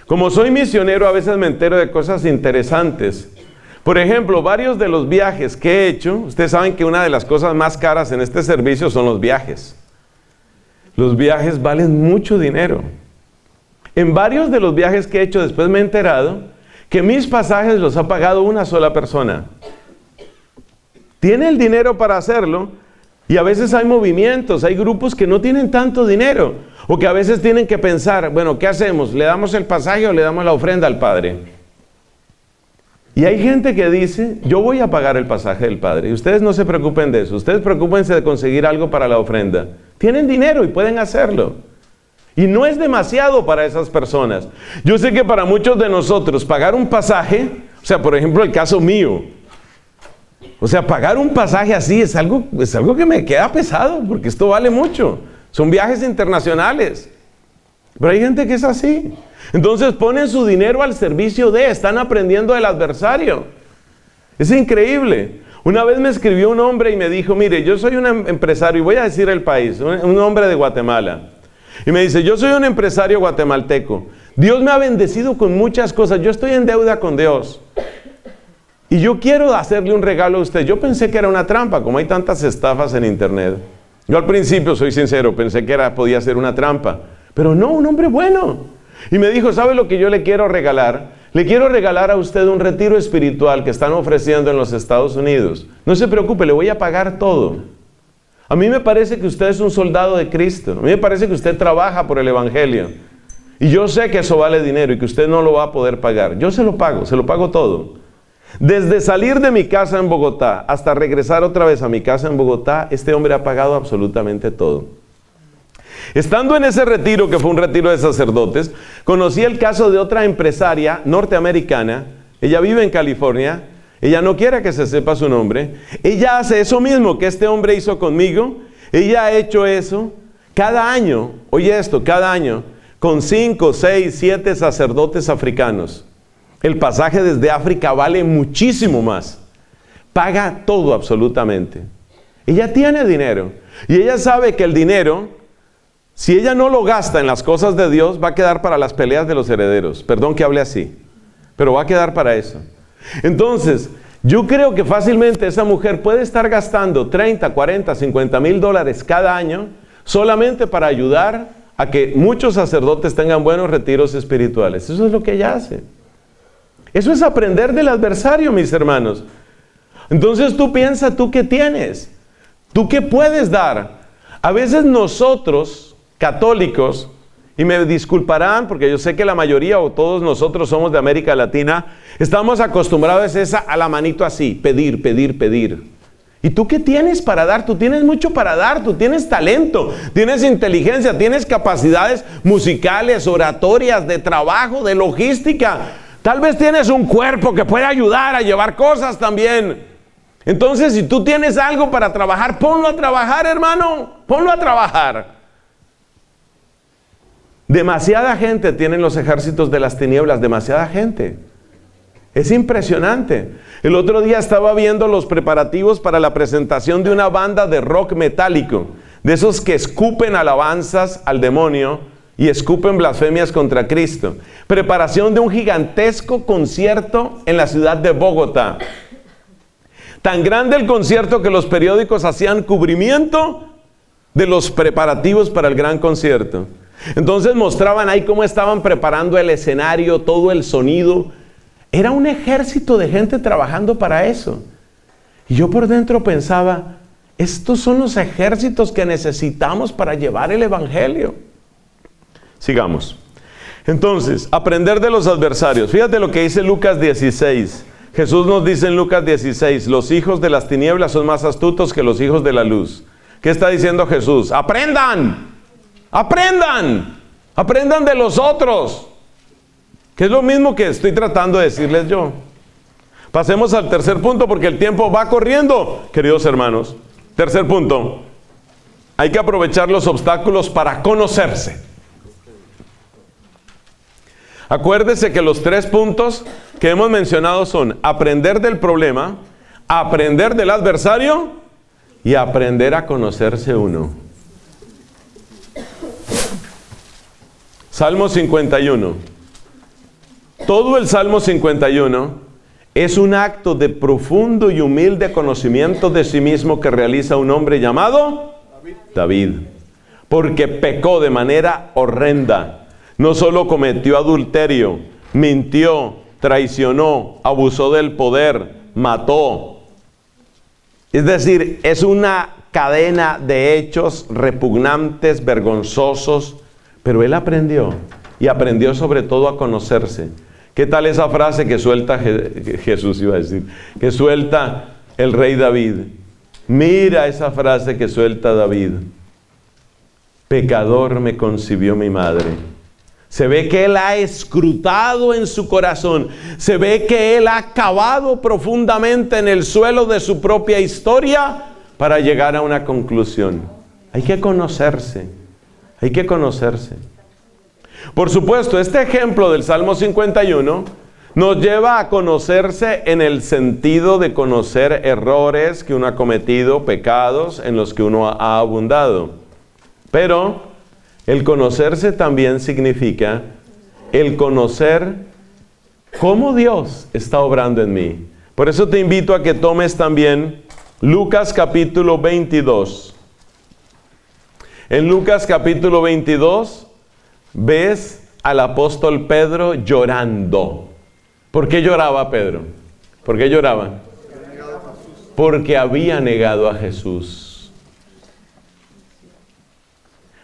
Como soy misionero, a veces me entero de cosas interesantes. Por ejemplo, varios de los viajes que he hecho, ustedes saben que una de las cosas más caras en este servicio son los viajes. Los viajes valen mucho dinero. En varios de los viajes que he hecho, después me he enterado que mis pasajes los ha pagado una sola persona. Tiene el dinero para hacerlo, y a veces hay movimientos, hay grupos que no tienen tanto dinero, o que a veces tienen que pensar, bueno, ¿qué hacemos? ¿Le damos el pasaje o le damos la ofrenda al padre? Y hay gente que dice, yo voy a pagar el pasaje del padre. Y ustedes no se preocupen de eso. Ustedes preocúpense de conseguir algo para la ofrenda. Tienen dinero y pueden hacerlo. Y no es demasiado para esas personas. Yo sé que para muchos de nosotros pagar un pasaje, o sea, por ejemplo, el caso mío. O sea, pagar un pasaje así es algo que me queda pesado, porque esto vale mucho. Son viajes internacionales. Pero hay gente que es así. Entonces ponen su dinero al servicio de, están aprendiendo del adversario. Es increíble. Una vez me escribió un hombre y me dijo, mire, yo soy un empresario, y voy a decir el país, un hombre de Guatemala. Y me dice, yo soy un empresario guatemalteco. Dios me ha bendecido con muchas cosas, yo estoy en deuda con Dios. Y yo quiero hacerle un regalo a usted. Yo pensé que era una trampa, como hay tantas estafas en internet. Yo al principio, soy sincero, pensé que podía ser una trampa. Pero no, un hombre bueno. Y me dijo, ¿sabe lo que yo le quiero regalar? Le quiero regalar a usted un retiro espiritual que están ofreciendo en los Estados Unidos. No se preocupe, le voy a pagar todo. A mí me parece que usted es un soldado de Cristo. A mí me parece que usted trabaja por el Evangelio. Y yo sé que eso vale dinero y que usted no lo va a poder pagar. Yo se lo pago todo. Desde salir de mi casa en Bogotá hasta regresar otra vez a mi casa en Bogotá, este hombre ha pagado absolutamente todo. Estando en ese retiro, que fue un retiro de sacerdotes, conocí el caso de otra empresaria norteamericana. Ella vive en California. Ella no quiere que se sepa su nombre. Ella hace eso mismo que este hombre hizo conmigo. Ella ha hecho eso cada año. Oye esto, cada año. Con 5, 6, 7 sacerdotes africanos. El pasaje desde África vale muchísimo más. Paga todo absolutamente. Ella tiene dinero. Y ella sabe que el dinero, si ella no lo gasta en las cosas de Dios, va a quedar para las peleas de los herederos. Perdón que hable así, pero va a quedar para eso. Entonces, Yo creo que fácilmente esa mujer puede estar gastando 30, 40, 50 mil dólares cada año solamente para ayudar a que muchos sacerdotes tengan buenos retiros espirituales. Eso es lo que ella hace. Eso es aprender del adversario, mis hermanos. Entonces tú piensa, ¿tú qué tienes? ¿Tú qué puedes dar? A veces nosotros, católicos, y me disculparán porque yo sé que la mayoría o todos nosotros somos de América Latina, estamos acostumbrados a la manito así, pedir, pedir, pedir. ¿Y tú qué tienes para dar? Tú tienes mucho para dar, tú tienes talento, tienes inteligencia, tienes capacidades musicales, oratorias, de trabajo, de logística. Tal vez tienes un cuerpo que puede ayudar a llevar cosas también. Entonces, si tú tienes algo para trabajar, ponlo a trabajar, hermano. Ponlo a trabajar. Demasiada gente tienen los ejércitos de las tinieblas, demasiada gente. Es impresionante. El otro día estaba viendo los preparativos para la presentación de una banda de rock metálico, de esos que escupen alabanzas al demonio y escupen blasfemias contra Cristo. Preparación de un gigantesco concierto en la ciudad de Bogotá. Tan grande el concierto que los periódicos hacían cubrimiento de los preparativos para el gran concierto. Entonces mostraban ahí cómo estaban preparando el escenario, todo el sonido. Era un ejército de gente trabajando para eso. Y yo por dentro pensaba, estos son los ejércitos que necesitamos para llevar el evangelio. Sigamos. Entonces, aprender de los adversarios. Fíjate lo que dice Lucas 16. Jesús nos dice en Lucas 16, los hijos de las tinieblas son más astutos que los hijos de la luz. ¿Qué está diciendo Jesús? ¡Aprendan! ¡Aprendan! ¡Aprendan de los otros! Que es lo mismo que estoy tratando de decirles yo. Pasemos al tercer punto porque el tiempo va corriendo, queridos hermanos. Tercer punto. Hay que aprovechar los obstáculos para conocerse. Acuérdese que los tres puntos que hemos mencionado son aprender del problema, aprender del adversario y aprender a conocerse uno. Salmo 51. Todo el Salmo 51 es un acto de profundo y humilde conocimiento de sí mismo que realiza un hombre llamado David. Porque pecó de manera horrenda. No solo cometió adulterio, mintió, traicionó, abusó del poder, mató. Es decir, es una cadena de hechos repugnantes, vergonzosos, pero él aprendió, y aprendió sobre todo a conocerse. ¿Qué tal esa frase que suelta Jesús, iba a decir, que suelta el rey David? Mira esa frase que suelta David. Pecador me concibió mi madre. Se ve que él ha escrutado en su corazón. Se ve que él ha cavado profundamente en el suelo de su propia historia para llegar a una conclusión. Hay que conocerse. Hay que conocerse. Por supuesto, este ejemplo del Salmo 51 nos lleva a conocerse en el sentido de conocer errores que uno ha cometido, pecados en los que uno ha abundado. Pero el conocerse también significa el conocer cómo Dios está obrando en mí. Por eso te invito a que tomes también Lucas capítulo 22. En Lucas capítulo 22, ves al apóstol Pedro llorando. ¿Por qué lloraba Pedro? ¿Por qué lloraba? Porque había negado a Jesús.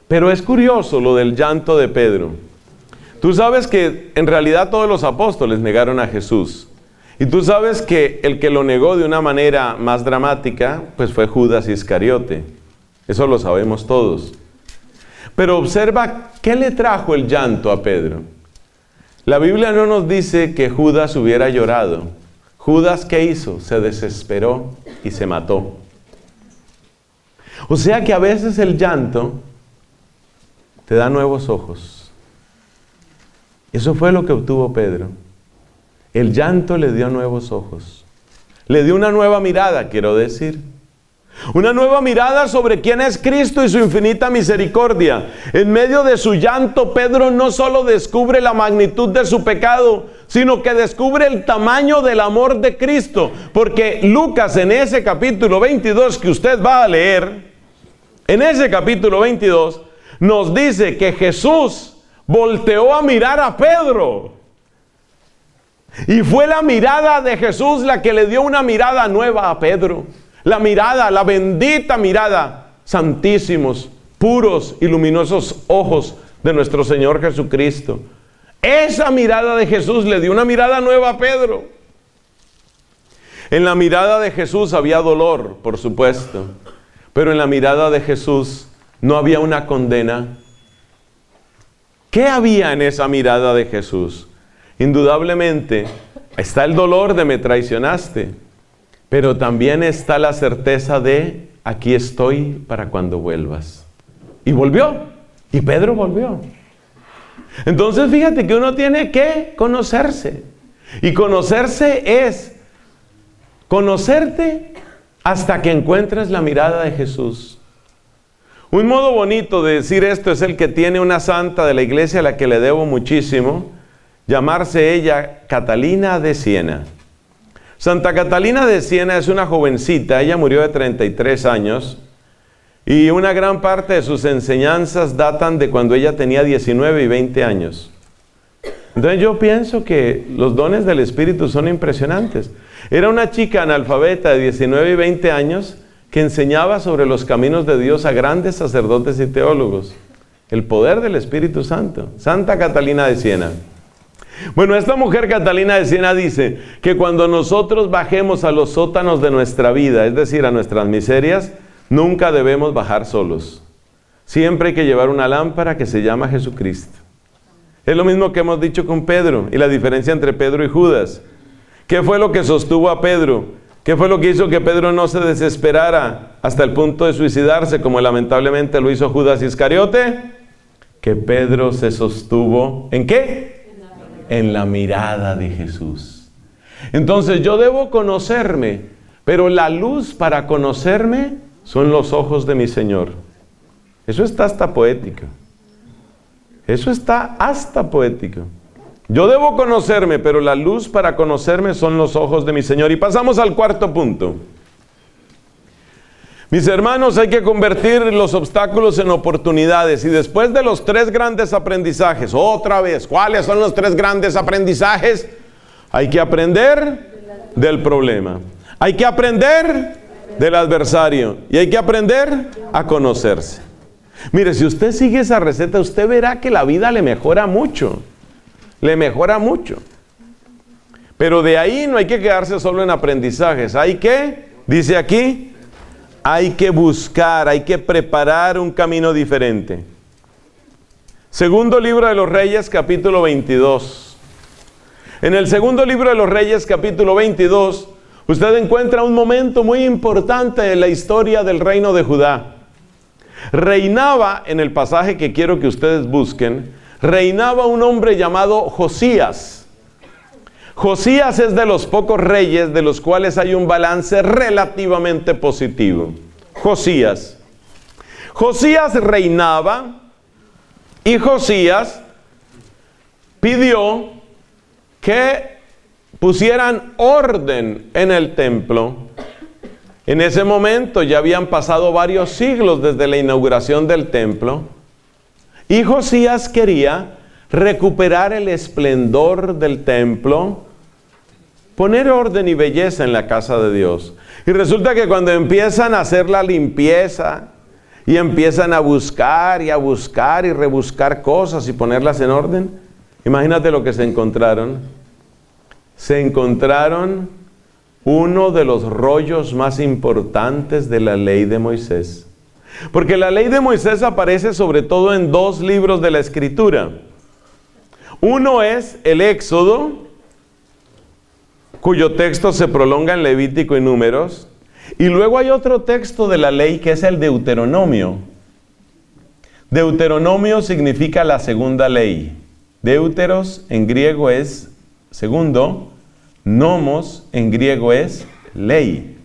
Pero es curioso lo del llanto de Pedro. Tú sabes que en realidad todos los apóstoles negaron a Jesús. Y tú sabes que el que lo negó de una manera más dramática, pues fue Judas Iscariote. Eso lo sabemos todos. Pero observa, ¿qué le trajo el llanto a Pedro? La Biblia no nos dice que Judas hubiera llorado. ¿Judas qué hizo? Se desesperó y se mató. O sea que a veces el llanto te da nuevos ojos. Eso fue lo que obtuvo Pedro. El llanto le dio nuevos ojos. Le dio una nueva mirada, quiero decir. Una nueva mirada sobre quién es Cristo y su infinita misericordia. En medio de su llanto, Pedro no solo descubre la magnitud de su pecado, sino que descubre el tamaño del amor de Cristo. Porque Lucas, en ese capítulo 22 que usted va a leer, en ese capítulo 22, nos dice que Jesús volteó a mirar a Pedro. Y fue la mirada de Jesús la que le dio una mirada nueva a Pedro. La mirada, la bendita mirada, santísimos, puros y luminosos ojos de nuestro Señor Jesucristo. Esa mirada de Jesús le dio una mirada nueva a Pedro. En la mirada de Jesús había dolor, por supuesto, pero en la mirada de Jesús no había una condena. ¿Qué había en esa mirada de Jesús? Indudablemente está el dolor de me traicionaste, pero también está la certeza de aquí estoy para cuando vuelvas. Y volvió, y Pedro volvió. Entonces fíjate que uno tiene que conocerse. Y conocerse es conocerte hasta que encuentres la mirada de Jesús. Un modo bonito de decir esto es el que tiene una santa de la iglesia a la que le debo muchísimo, llamarse ella Catalina de Siena. Santa Catalina de Siena es una jovencita, ella murió de 33 años y una gran parte de sus enseñanzas datan de cuando ella tenía 19 y 20 años. Entonces yo pienso que los dones del Espíritu son impresionantes. Era una chica analfabeta de 19 y 20 años que enseñaba sobre los caminos de Dios a grandes sacerdotes y teólogos. El poder del Espíritu Santo. Santa Catalina de Siena. Bueno, esta mujer Catalina de Siena dice que cuando nosotros bajemos a los sótanos de nuestra vida, es decir, a nuestras miserias, nunca debemos bajar solos. Siempre hay que llevar una lámpara que se llama Jesucristo. Es lo mismo que hemos dicho con Pedro y la diferencia entre Pedro y Judas. ¿Qué fue lo que sostuvo a Pedro? ¿Qué fue lo que hizo que Pedro no se desesperara hasta el punto de suicidarse, como lamentablemente lo hizo Judas Iscariote? Que Pedro se sostuvo ¿en qué? En la mirada de Jesús. Entonces yo debo conocerme, pero la luz para conocerme son los ojos de mi Señor. Eso está hasta poético. Eso está hasta poético. Yo debo conocerme, pero la luz para conocerme son los ojos de mi Señor. Y pasamos al cuarto punto. Mis hermanos, hay que convertir los obstáculos en oportunidades. Y después de los tres grandes aprendizajes, otra vez, ¿cuáles son los tres grandes aprendizajes? Hay que aprender del problema. Hay que aprender del adversario. Y hay que aprender a conocerse. Mire, si usted sigue esa receta, usted verá que la vida le mejora mucho. Le mejora mucho. Pero de ahí no hay que quedarse solo en aprendizajes. Hay que, dice aquí, hay que buscar, hay que preparar un camino diferente. Segundo libro de los Reyes, capítulo 22. En el segundo libro de los Reyes, capítulo 22, usted encuentra un momento muy importante en la historia del reino de Judá. Reinaba, en el pasaje que quiero que ustedes busquen, reinaba un hombre llamado Josías. Josías es de los pocos reyes de los cuales hay un balance relativamente positivo. Josías. Josías reinaba y Josías pidió que pusieran orden en el templo. En ese momento ya habían pasado varios siglos desde la inauguración del templo y Josías quería recuperar el esplendor del templo, poner orden y belleza en la casa de Dios. Y resulta que cuando empiezan a hacer la limpieza y empiezan a buscar y rebuscar cosas y ponerlas en orden, imagínate lo que se encontraron. Se encontraron uno de los rollos más importantes de la ley de Moisés. Porque la ley de Moisés aparece sobre todo en dos libros de la Escritura. Uno es el Éxodo, cuyo texto se prolonga en Levítico y Números. Y luego hay otro texto de la ley que es el Deuteronomio. Deuteronomio significa la segunda ley. Deuteros en griego es segundo, nomos en griego es ley.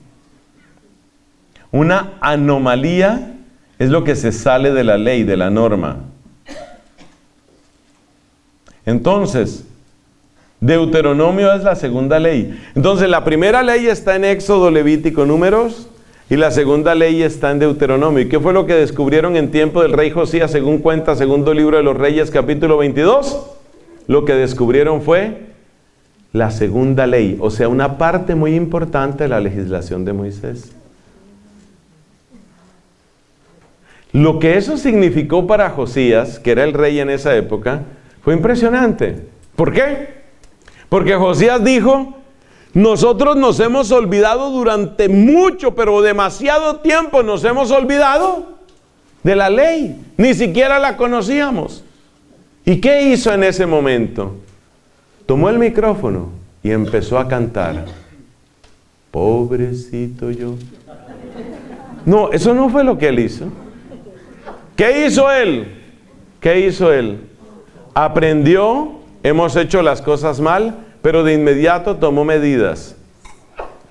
Una anomalía es lo que se sale de la ley, de la norma. Entonces, Deuteronomio es la segunda ley. Entonces, la primera ley está en Éxodo, Levítico, Números, y la segunda ley está en Deuteronomio. ¿Y qué fue lo que descubrieron en tiempo del rey Josías, según cuenta, segundo libro de los Reyes, capítulo 22? Lo que descubrieron fue la segunda ley, o sea, una parte muy importante de la legislación de Moisés. Lo que eso significó para Josías, que era el rey en esa época, fue impresionante. ¿Por qué? Porque Josías dijo, nosotros nos hemos olvidado durante mucho, pero demasiado tiempo nos hemos olvidado de la ley. Ni siquiera la conocíamos. ¿Y qué hizo en ese momento? Tomó el micrófono y empezó a cantar. Pobrecito yo. No, eso no fue lo que él hizo. ¿Qué hizo él? ¿Qué hizo él? Aprendió, hemos hecho las cosas mal, pero de inmediato tomó medidas.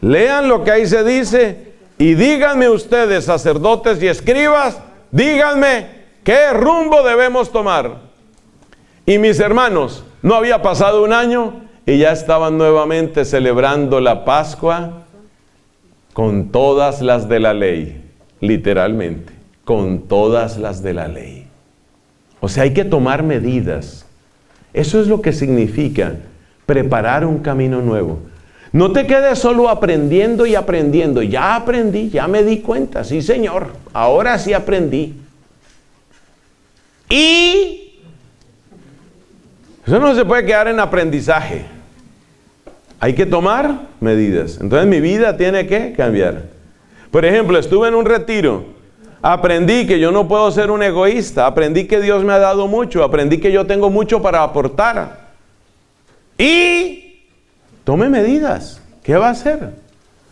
Lean lo que ahí se dice y díganme ustedes, sacerdotes y escribas, díganme qué rumbo debemos tomar. Y mis hermanos, no había pasado un año y ya estaban nuevamente celebrando la Pascua con todas las de la ley, literalmente, con todas las de la ley. O sea, hay que tomar medidas. Eso es lo que significa preparar un camino nuevo. No te quedes solo aprendiendo y aprendiendo. Ya aprendí, ya me di cuenta. Sí, señor. Ahora sí aprendí. Y eso no se puede quedar en aprendizaje. Hay que tomar medidas. Entonces mi vida tiene que cambiar. Por ejemplo, estuve en un retiro. Aprendí que yo no puedo ser un egoísta. Aprendí que Dios me ha dado mucho. Aprendí que yo tengo mucho para aportar. Y tome medidas. ¿Qué va a hacer?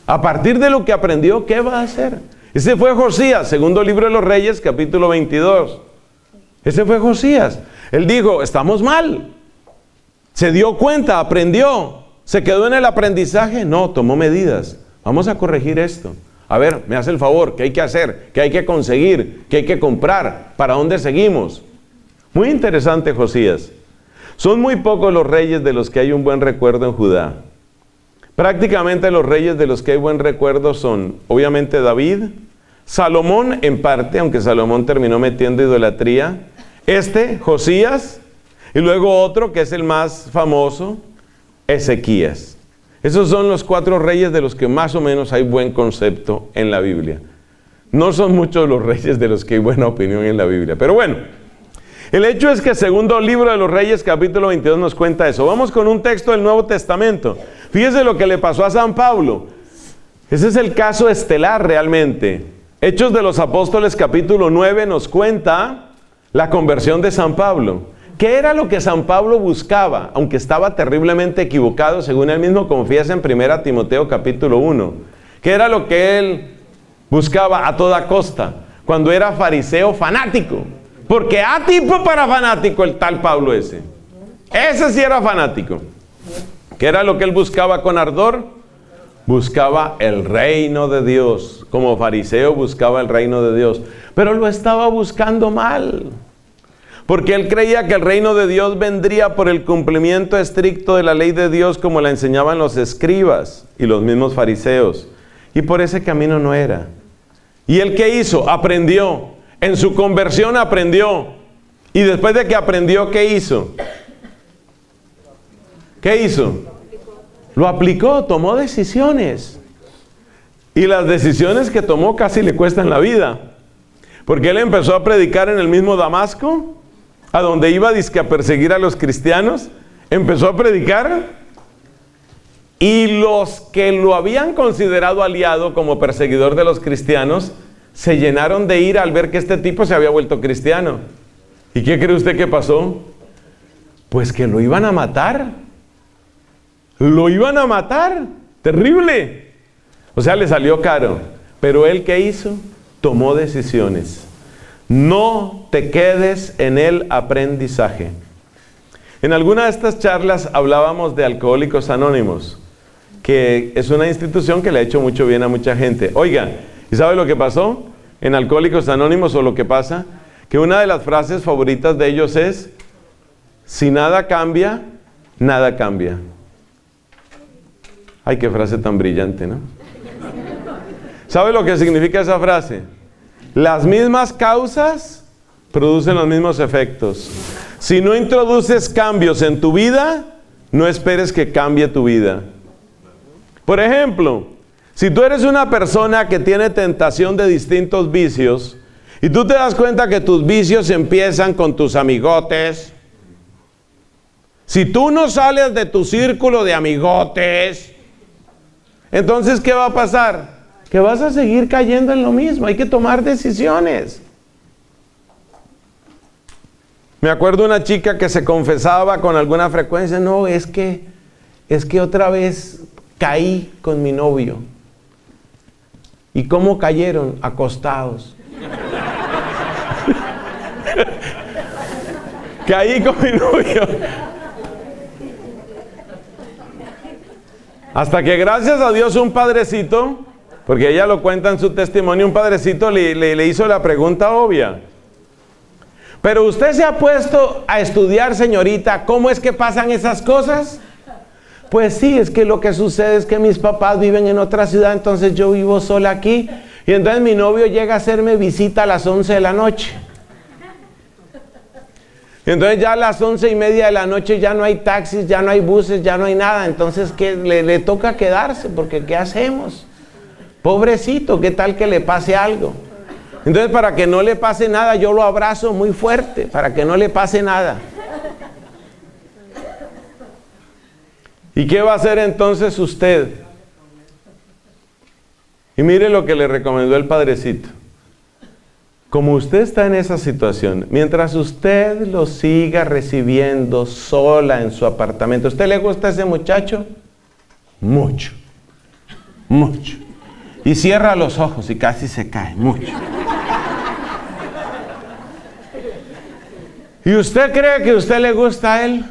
A partir de lo que aprendió, ¿qué va a hacer? Ese fue Josías, segundo libro de los Reyes, capítulo 22. Ese fue Josías. Él dijo, estamos mal. Se dio cuenta, aprendió. ¿Se quedó en el aprendizaje? No, tomó medidas. Vamos a corregir esto. A ver, me hace el favor, ¿qué hay que hacer? ¿Qué hay que conseguir? ¿Qué hay que comprar? ¿Para dónde seguimos? Muy interesante Josías. Son muy pocos los reyes de los que hay un buen recuerdo en Judá. Prácticamente los reyes de los que hay buen recuerdo son, obviamente, David, Salomón en parte, aunque Salomón terminó metiendo idolatría, Josías, y luego otro que es el más famoso, Ezequías. Esos son los cuatro reyes de los que más o menos hay buen concepto en la Biblia. No son muchos los reyes de los que hay buena opinión en la Biblia, pero bueno. El hecho es que segundo libro de los Reyes, capítulo 22, nos cuenta eso. Vamos con un texto del Nuevo Testamento. Fíjese lo que le pasó a San Pablo. Ese es el caso estelar realmente. Hechos de los Apóstoles, capítulo 9, nos cuenta la conversión de San Pablo. ¿Qué era lo que San Pablo buscaba? Aunque estaba terriblemente equivocado, según él mismo confiesa en 1 Timoteo, capítulo 1. ¿Qué era lo que él buscaba a toda costa? Cuando era fariseo fanático. Porque atipo para fanático el tal Pablo ese. Ese sí era fanático. ¿Qué era lo que él buscaba con ardor? Buscaba el reino de Dios. Como fariseo buscaba el reino de Dios. Pero lo estaba buscando mal. Porque él creía que el reino de Dios vendría por el cumplimiento estricto de la ley de Dios como la enseñaban los escribas y los mismos fariseos. Y por ese camino no era. ¿Y él qué hizo? Aprendió. En su conversión aprendió. Y después de que aprendió, ¿qué hizo? ¿Qué hizo? Lo aplicó, tomó decisiones. Y las decisiones que tomó casi le cuestan la vida. Porque él empezó a predicar en el mismo Damasco, a donde iba dizque a perseguir a los cristianos. Empezó a predicar. Y los que lo habían considerado aliado como perseguidor de los cristianos, se llenaron de ira al ver que este tipo se había vuelto cristiano. ¿Y qué cree usted que pasó? Pues que lo iban a matar. Lo iban a matar. Terrible. O sea, le salió caro. Pero él, ¿qué hizo? Tomó decisiones. No te quedes en el aprendizaje. En alguna de estas charlas hablábamos de Alcohólicos Anónimos, que es una institución que le ha hecho mucho bien a mucha gente. Oiga, ¿Y sabe lo que pasó en Alcohólicos Anónimos o lo que pasa? Que una de las frases favoritas de ellos es: si nada cambia, nada cambia. Ay, qué frase tan brillante, ¿no? ¿Sabe lo que significa esa frase? Las mismas causas producen los mismos efectos. Si no introduces cambios en tu vida, no esperes que cambie tu vida. Por ejemplo, si tú eres una persona que tiene tentación de distintos vicios y tú te das cuenta que tus vicios empiezan con tus amigotes, si tú no sales de tu círculo de amigotes, entonces ¿qué va a pasar? Que vas a seguir cayendo en lo mismo. Hay que tomar decisiones. Me acuerdo una chica que se confesaba con alguna frecuencia: no, es que otra vez caí con mi novio. ¿Y cómo cayeron? Acostados. Caí con mi novio. Hasta que, gracias a Dios, un padrecito, porque ella lo cuenta en su testimonio, un padrecito le hizo la pregunta obvia: pero usted se ha puesto a estudiar, señorita, ¿cómo es que pasan esas cosas? Pues sí, es que lo que sucede es que mis papás viven en otra ciudad, entonces yo vivo sola aquí, y entonces mi novio llega a hacerme visita a las 11 de la noche. Y entonces ya a las 11:30 de la noche ya no hay taxis, ya no hay buses, ya no hay nada, entonces ¿qué? Le toca quedarse, porque ¿qué hacemos? Pobrecito, ¿qué tal que le pase algo? Entonces, para que no le pase nada, yo lo abrazo muy fuerte, para que no le pase nada. ¿Y qué va a hacer entonces usted? Y mire lo que le recomendó el padrecito: como usted está en esa situación, mientras usted lo siga recibiendo sola en su apartamento. ¿A usted le gusta ese muchacho? Mucho, mucho. Y cierra los ojos y casi se cae, mucho. ¿Y usted cree que a usted le gusta a él?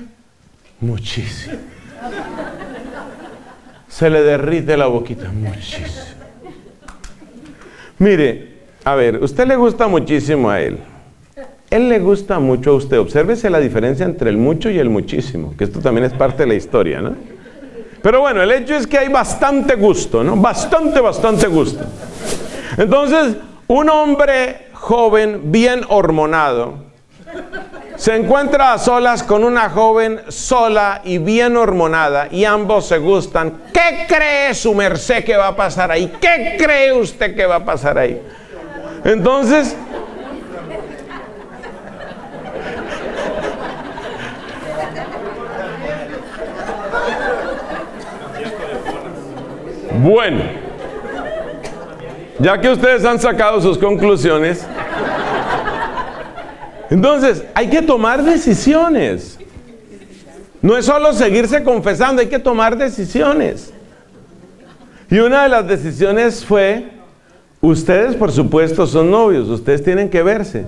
Muchísimo. Se le derrite la boquita, muchísimo. Mire, a ver, usted le gusta muchísimo a él. Él le gusta mucho a usted. Obsérvese la diferencia entre el mucho y el muchísimo, que esto también es parte de la historia, ¿no? Pero bueno, el hecho es que hay bastante gusto, ¿no? Bastante, bastante gusto. Entonces, un hombre joven, bien hormonado, se encuentra a solas con una joven sola y bien hormonada, y ambos se gustan. ¿Qué cree su merced que va a pasar ahí? ¿Qué cree usted que va a pasar ahí? Entonces, bueno, ya que ustedes han sacado sus conclusiones, entonces hay que tomar decisiones. No es solo seguirse confesando, hay que tomar decisiones. Y una de las decisiones fue: ustedes, por supuesto, son novios, ustedes tienen que verse,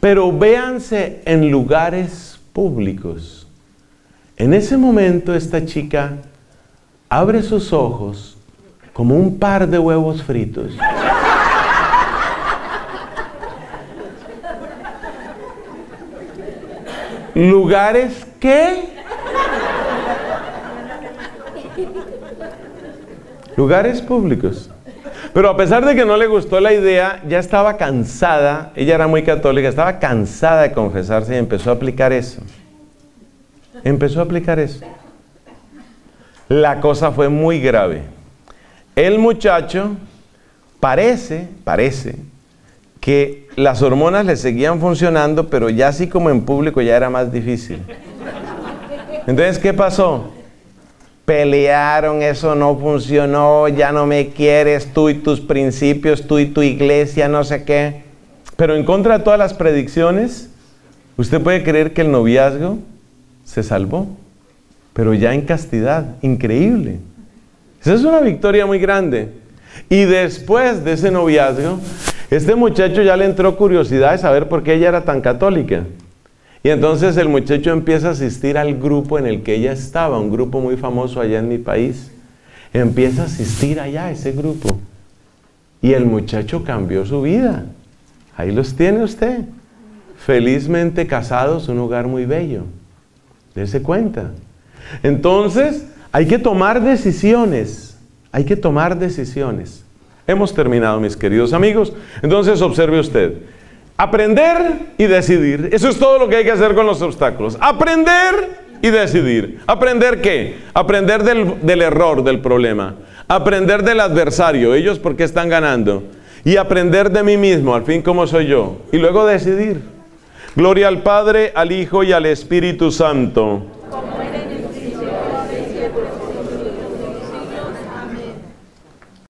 pero véanse en lugares públicos. En ese momento esta chica abre sus ojos como un par de huevos fritos. ¿Lugares qué? Lugares públicos. Pero a pesar de que no le gustó la idea, ya estaba cansada. Ella era muy católica, estaba cansada de confesarse y empezó a aplicar eso. Empezó a aplicar eso. La cosa fue muy grave. El muchacho parece que las hormonas le seguían funcionando, pero ya así como en público ya era más difícil. Entonces, ¿qué pasó? Pelearon, eso no funcionó, ya no me quieres, tú y tus principios, tú y tu iglesia, no sé qué. Pero en contra de todas las predicciones, usted puede creer que el noviazgo se salvó, pero ya en castidad, increíble. Esa es una victoria muy grande. Y después de ese noviazgo, este muchacho ya le entró curiosidad de saber por qué ella era tan católica. Y entonces el muchacho empieza a asistir al grupo en el que ella estaba, un grupo muy famoso allá en mi país. Empieza a asistir allá a ese grupo. Y el muchacho cambió su vida. Ahí los tiene usted. Felizmente casados, un hogar muy bello. Dese cuenta. Entonces, hay que tomar decisiones. Hay que tomar decisiones. Hemos terminado, mis queridos amigos. Entonces, observe usted. Aprender y decidir. Eso es todo lo que hay que hacer con los obstáculos. Aprender y decidir. ¿Aprender qué? Aprender del error, del problema. Aprender del adversario. Ellos, ¿por qué están ganando? Y aprender de mí mismo, al fin, ¿cómo soy yo? Y luego decidir. Gloria al Padre, al Hijo y al Espíritu Santo. Como era en el principio, ahora y siempre.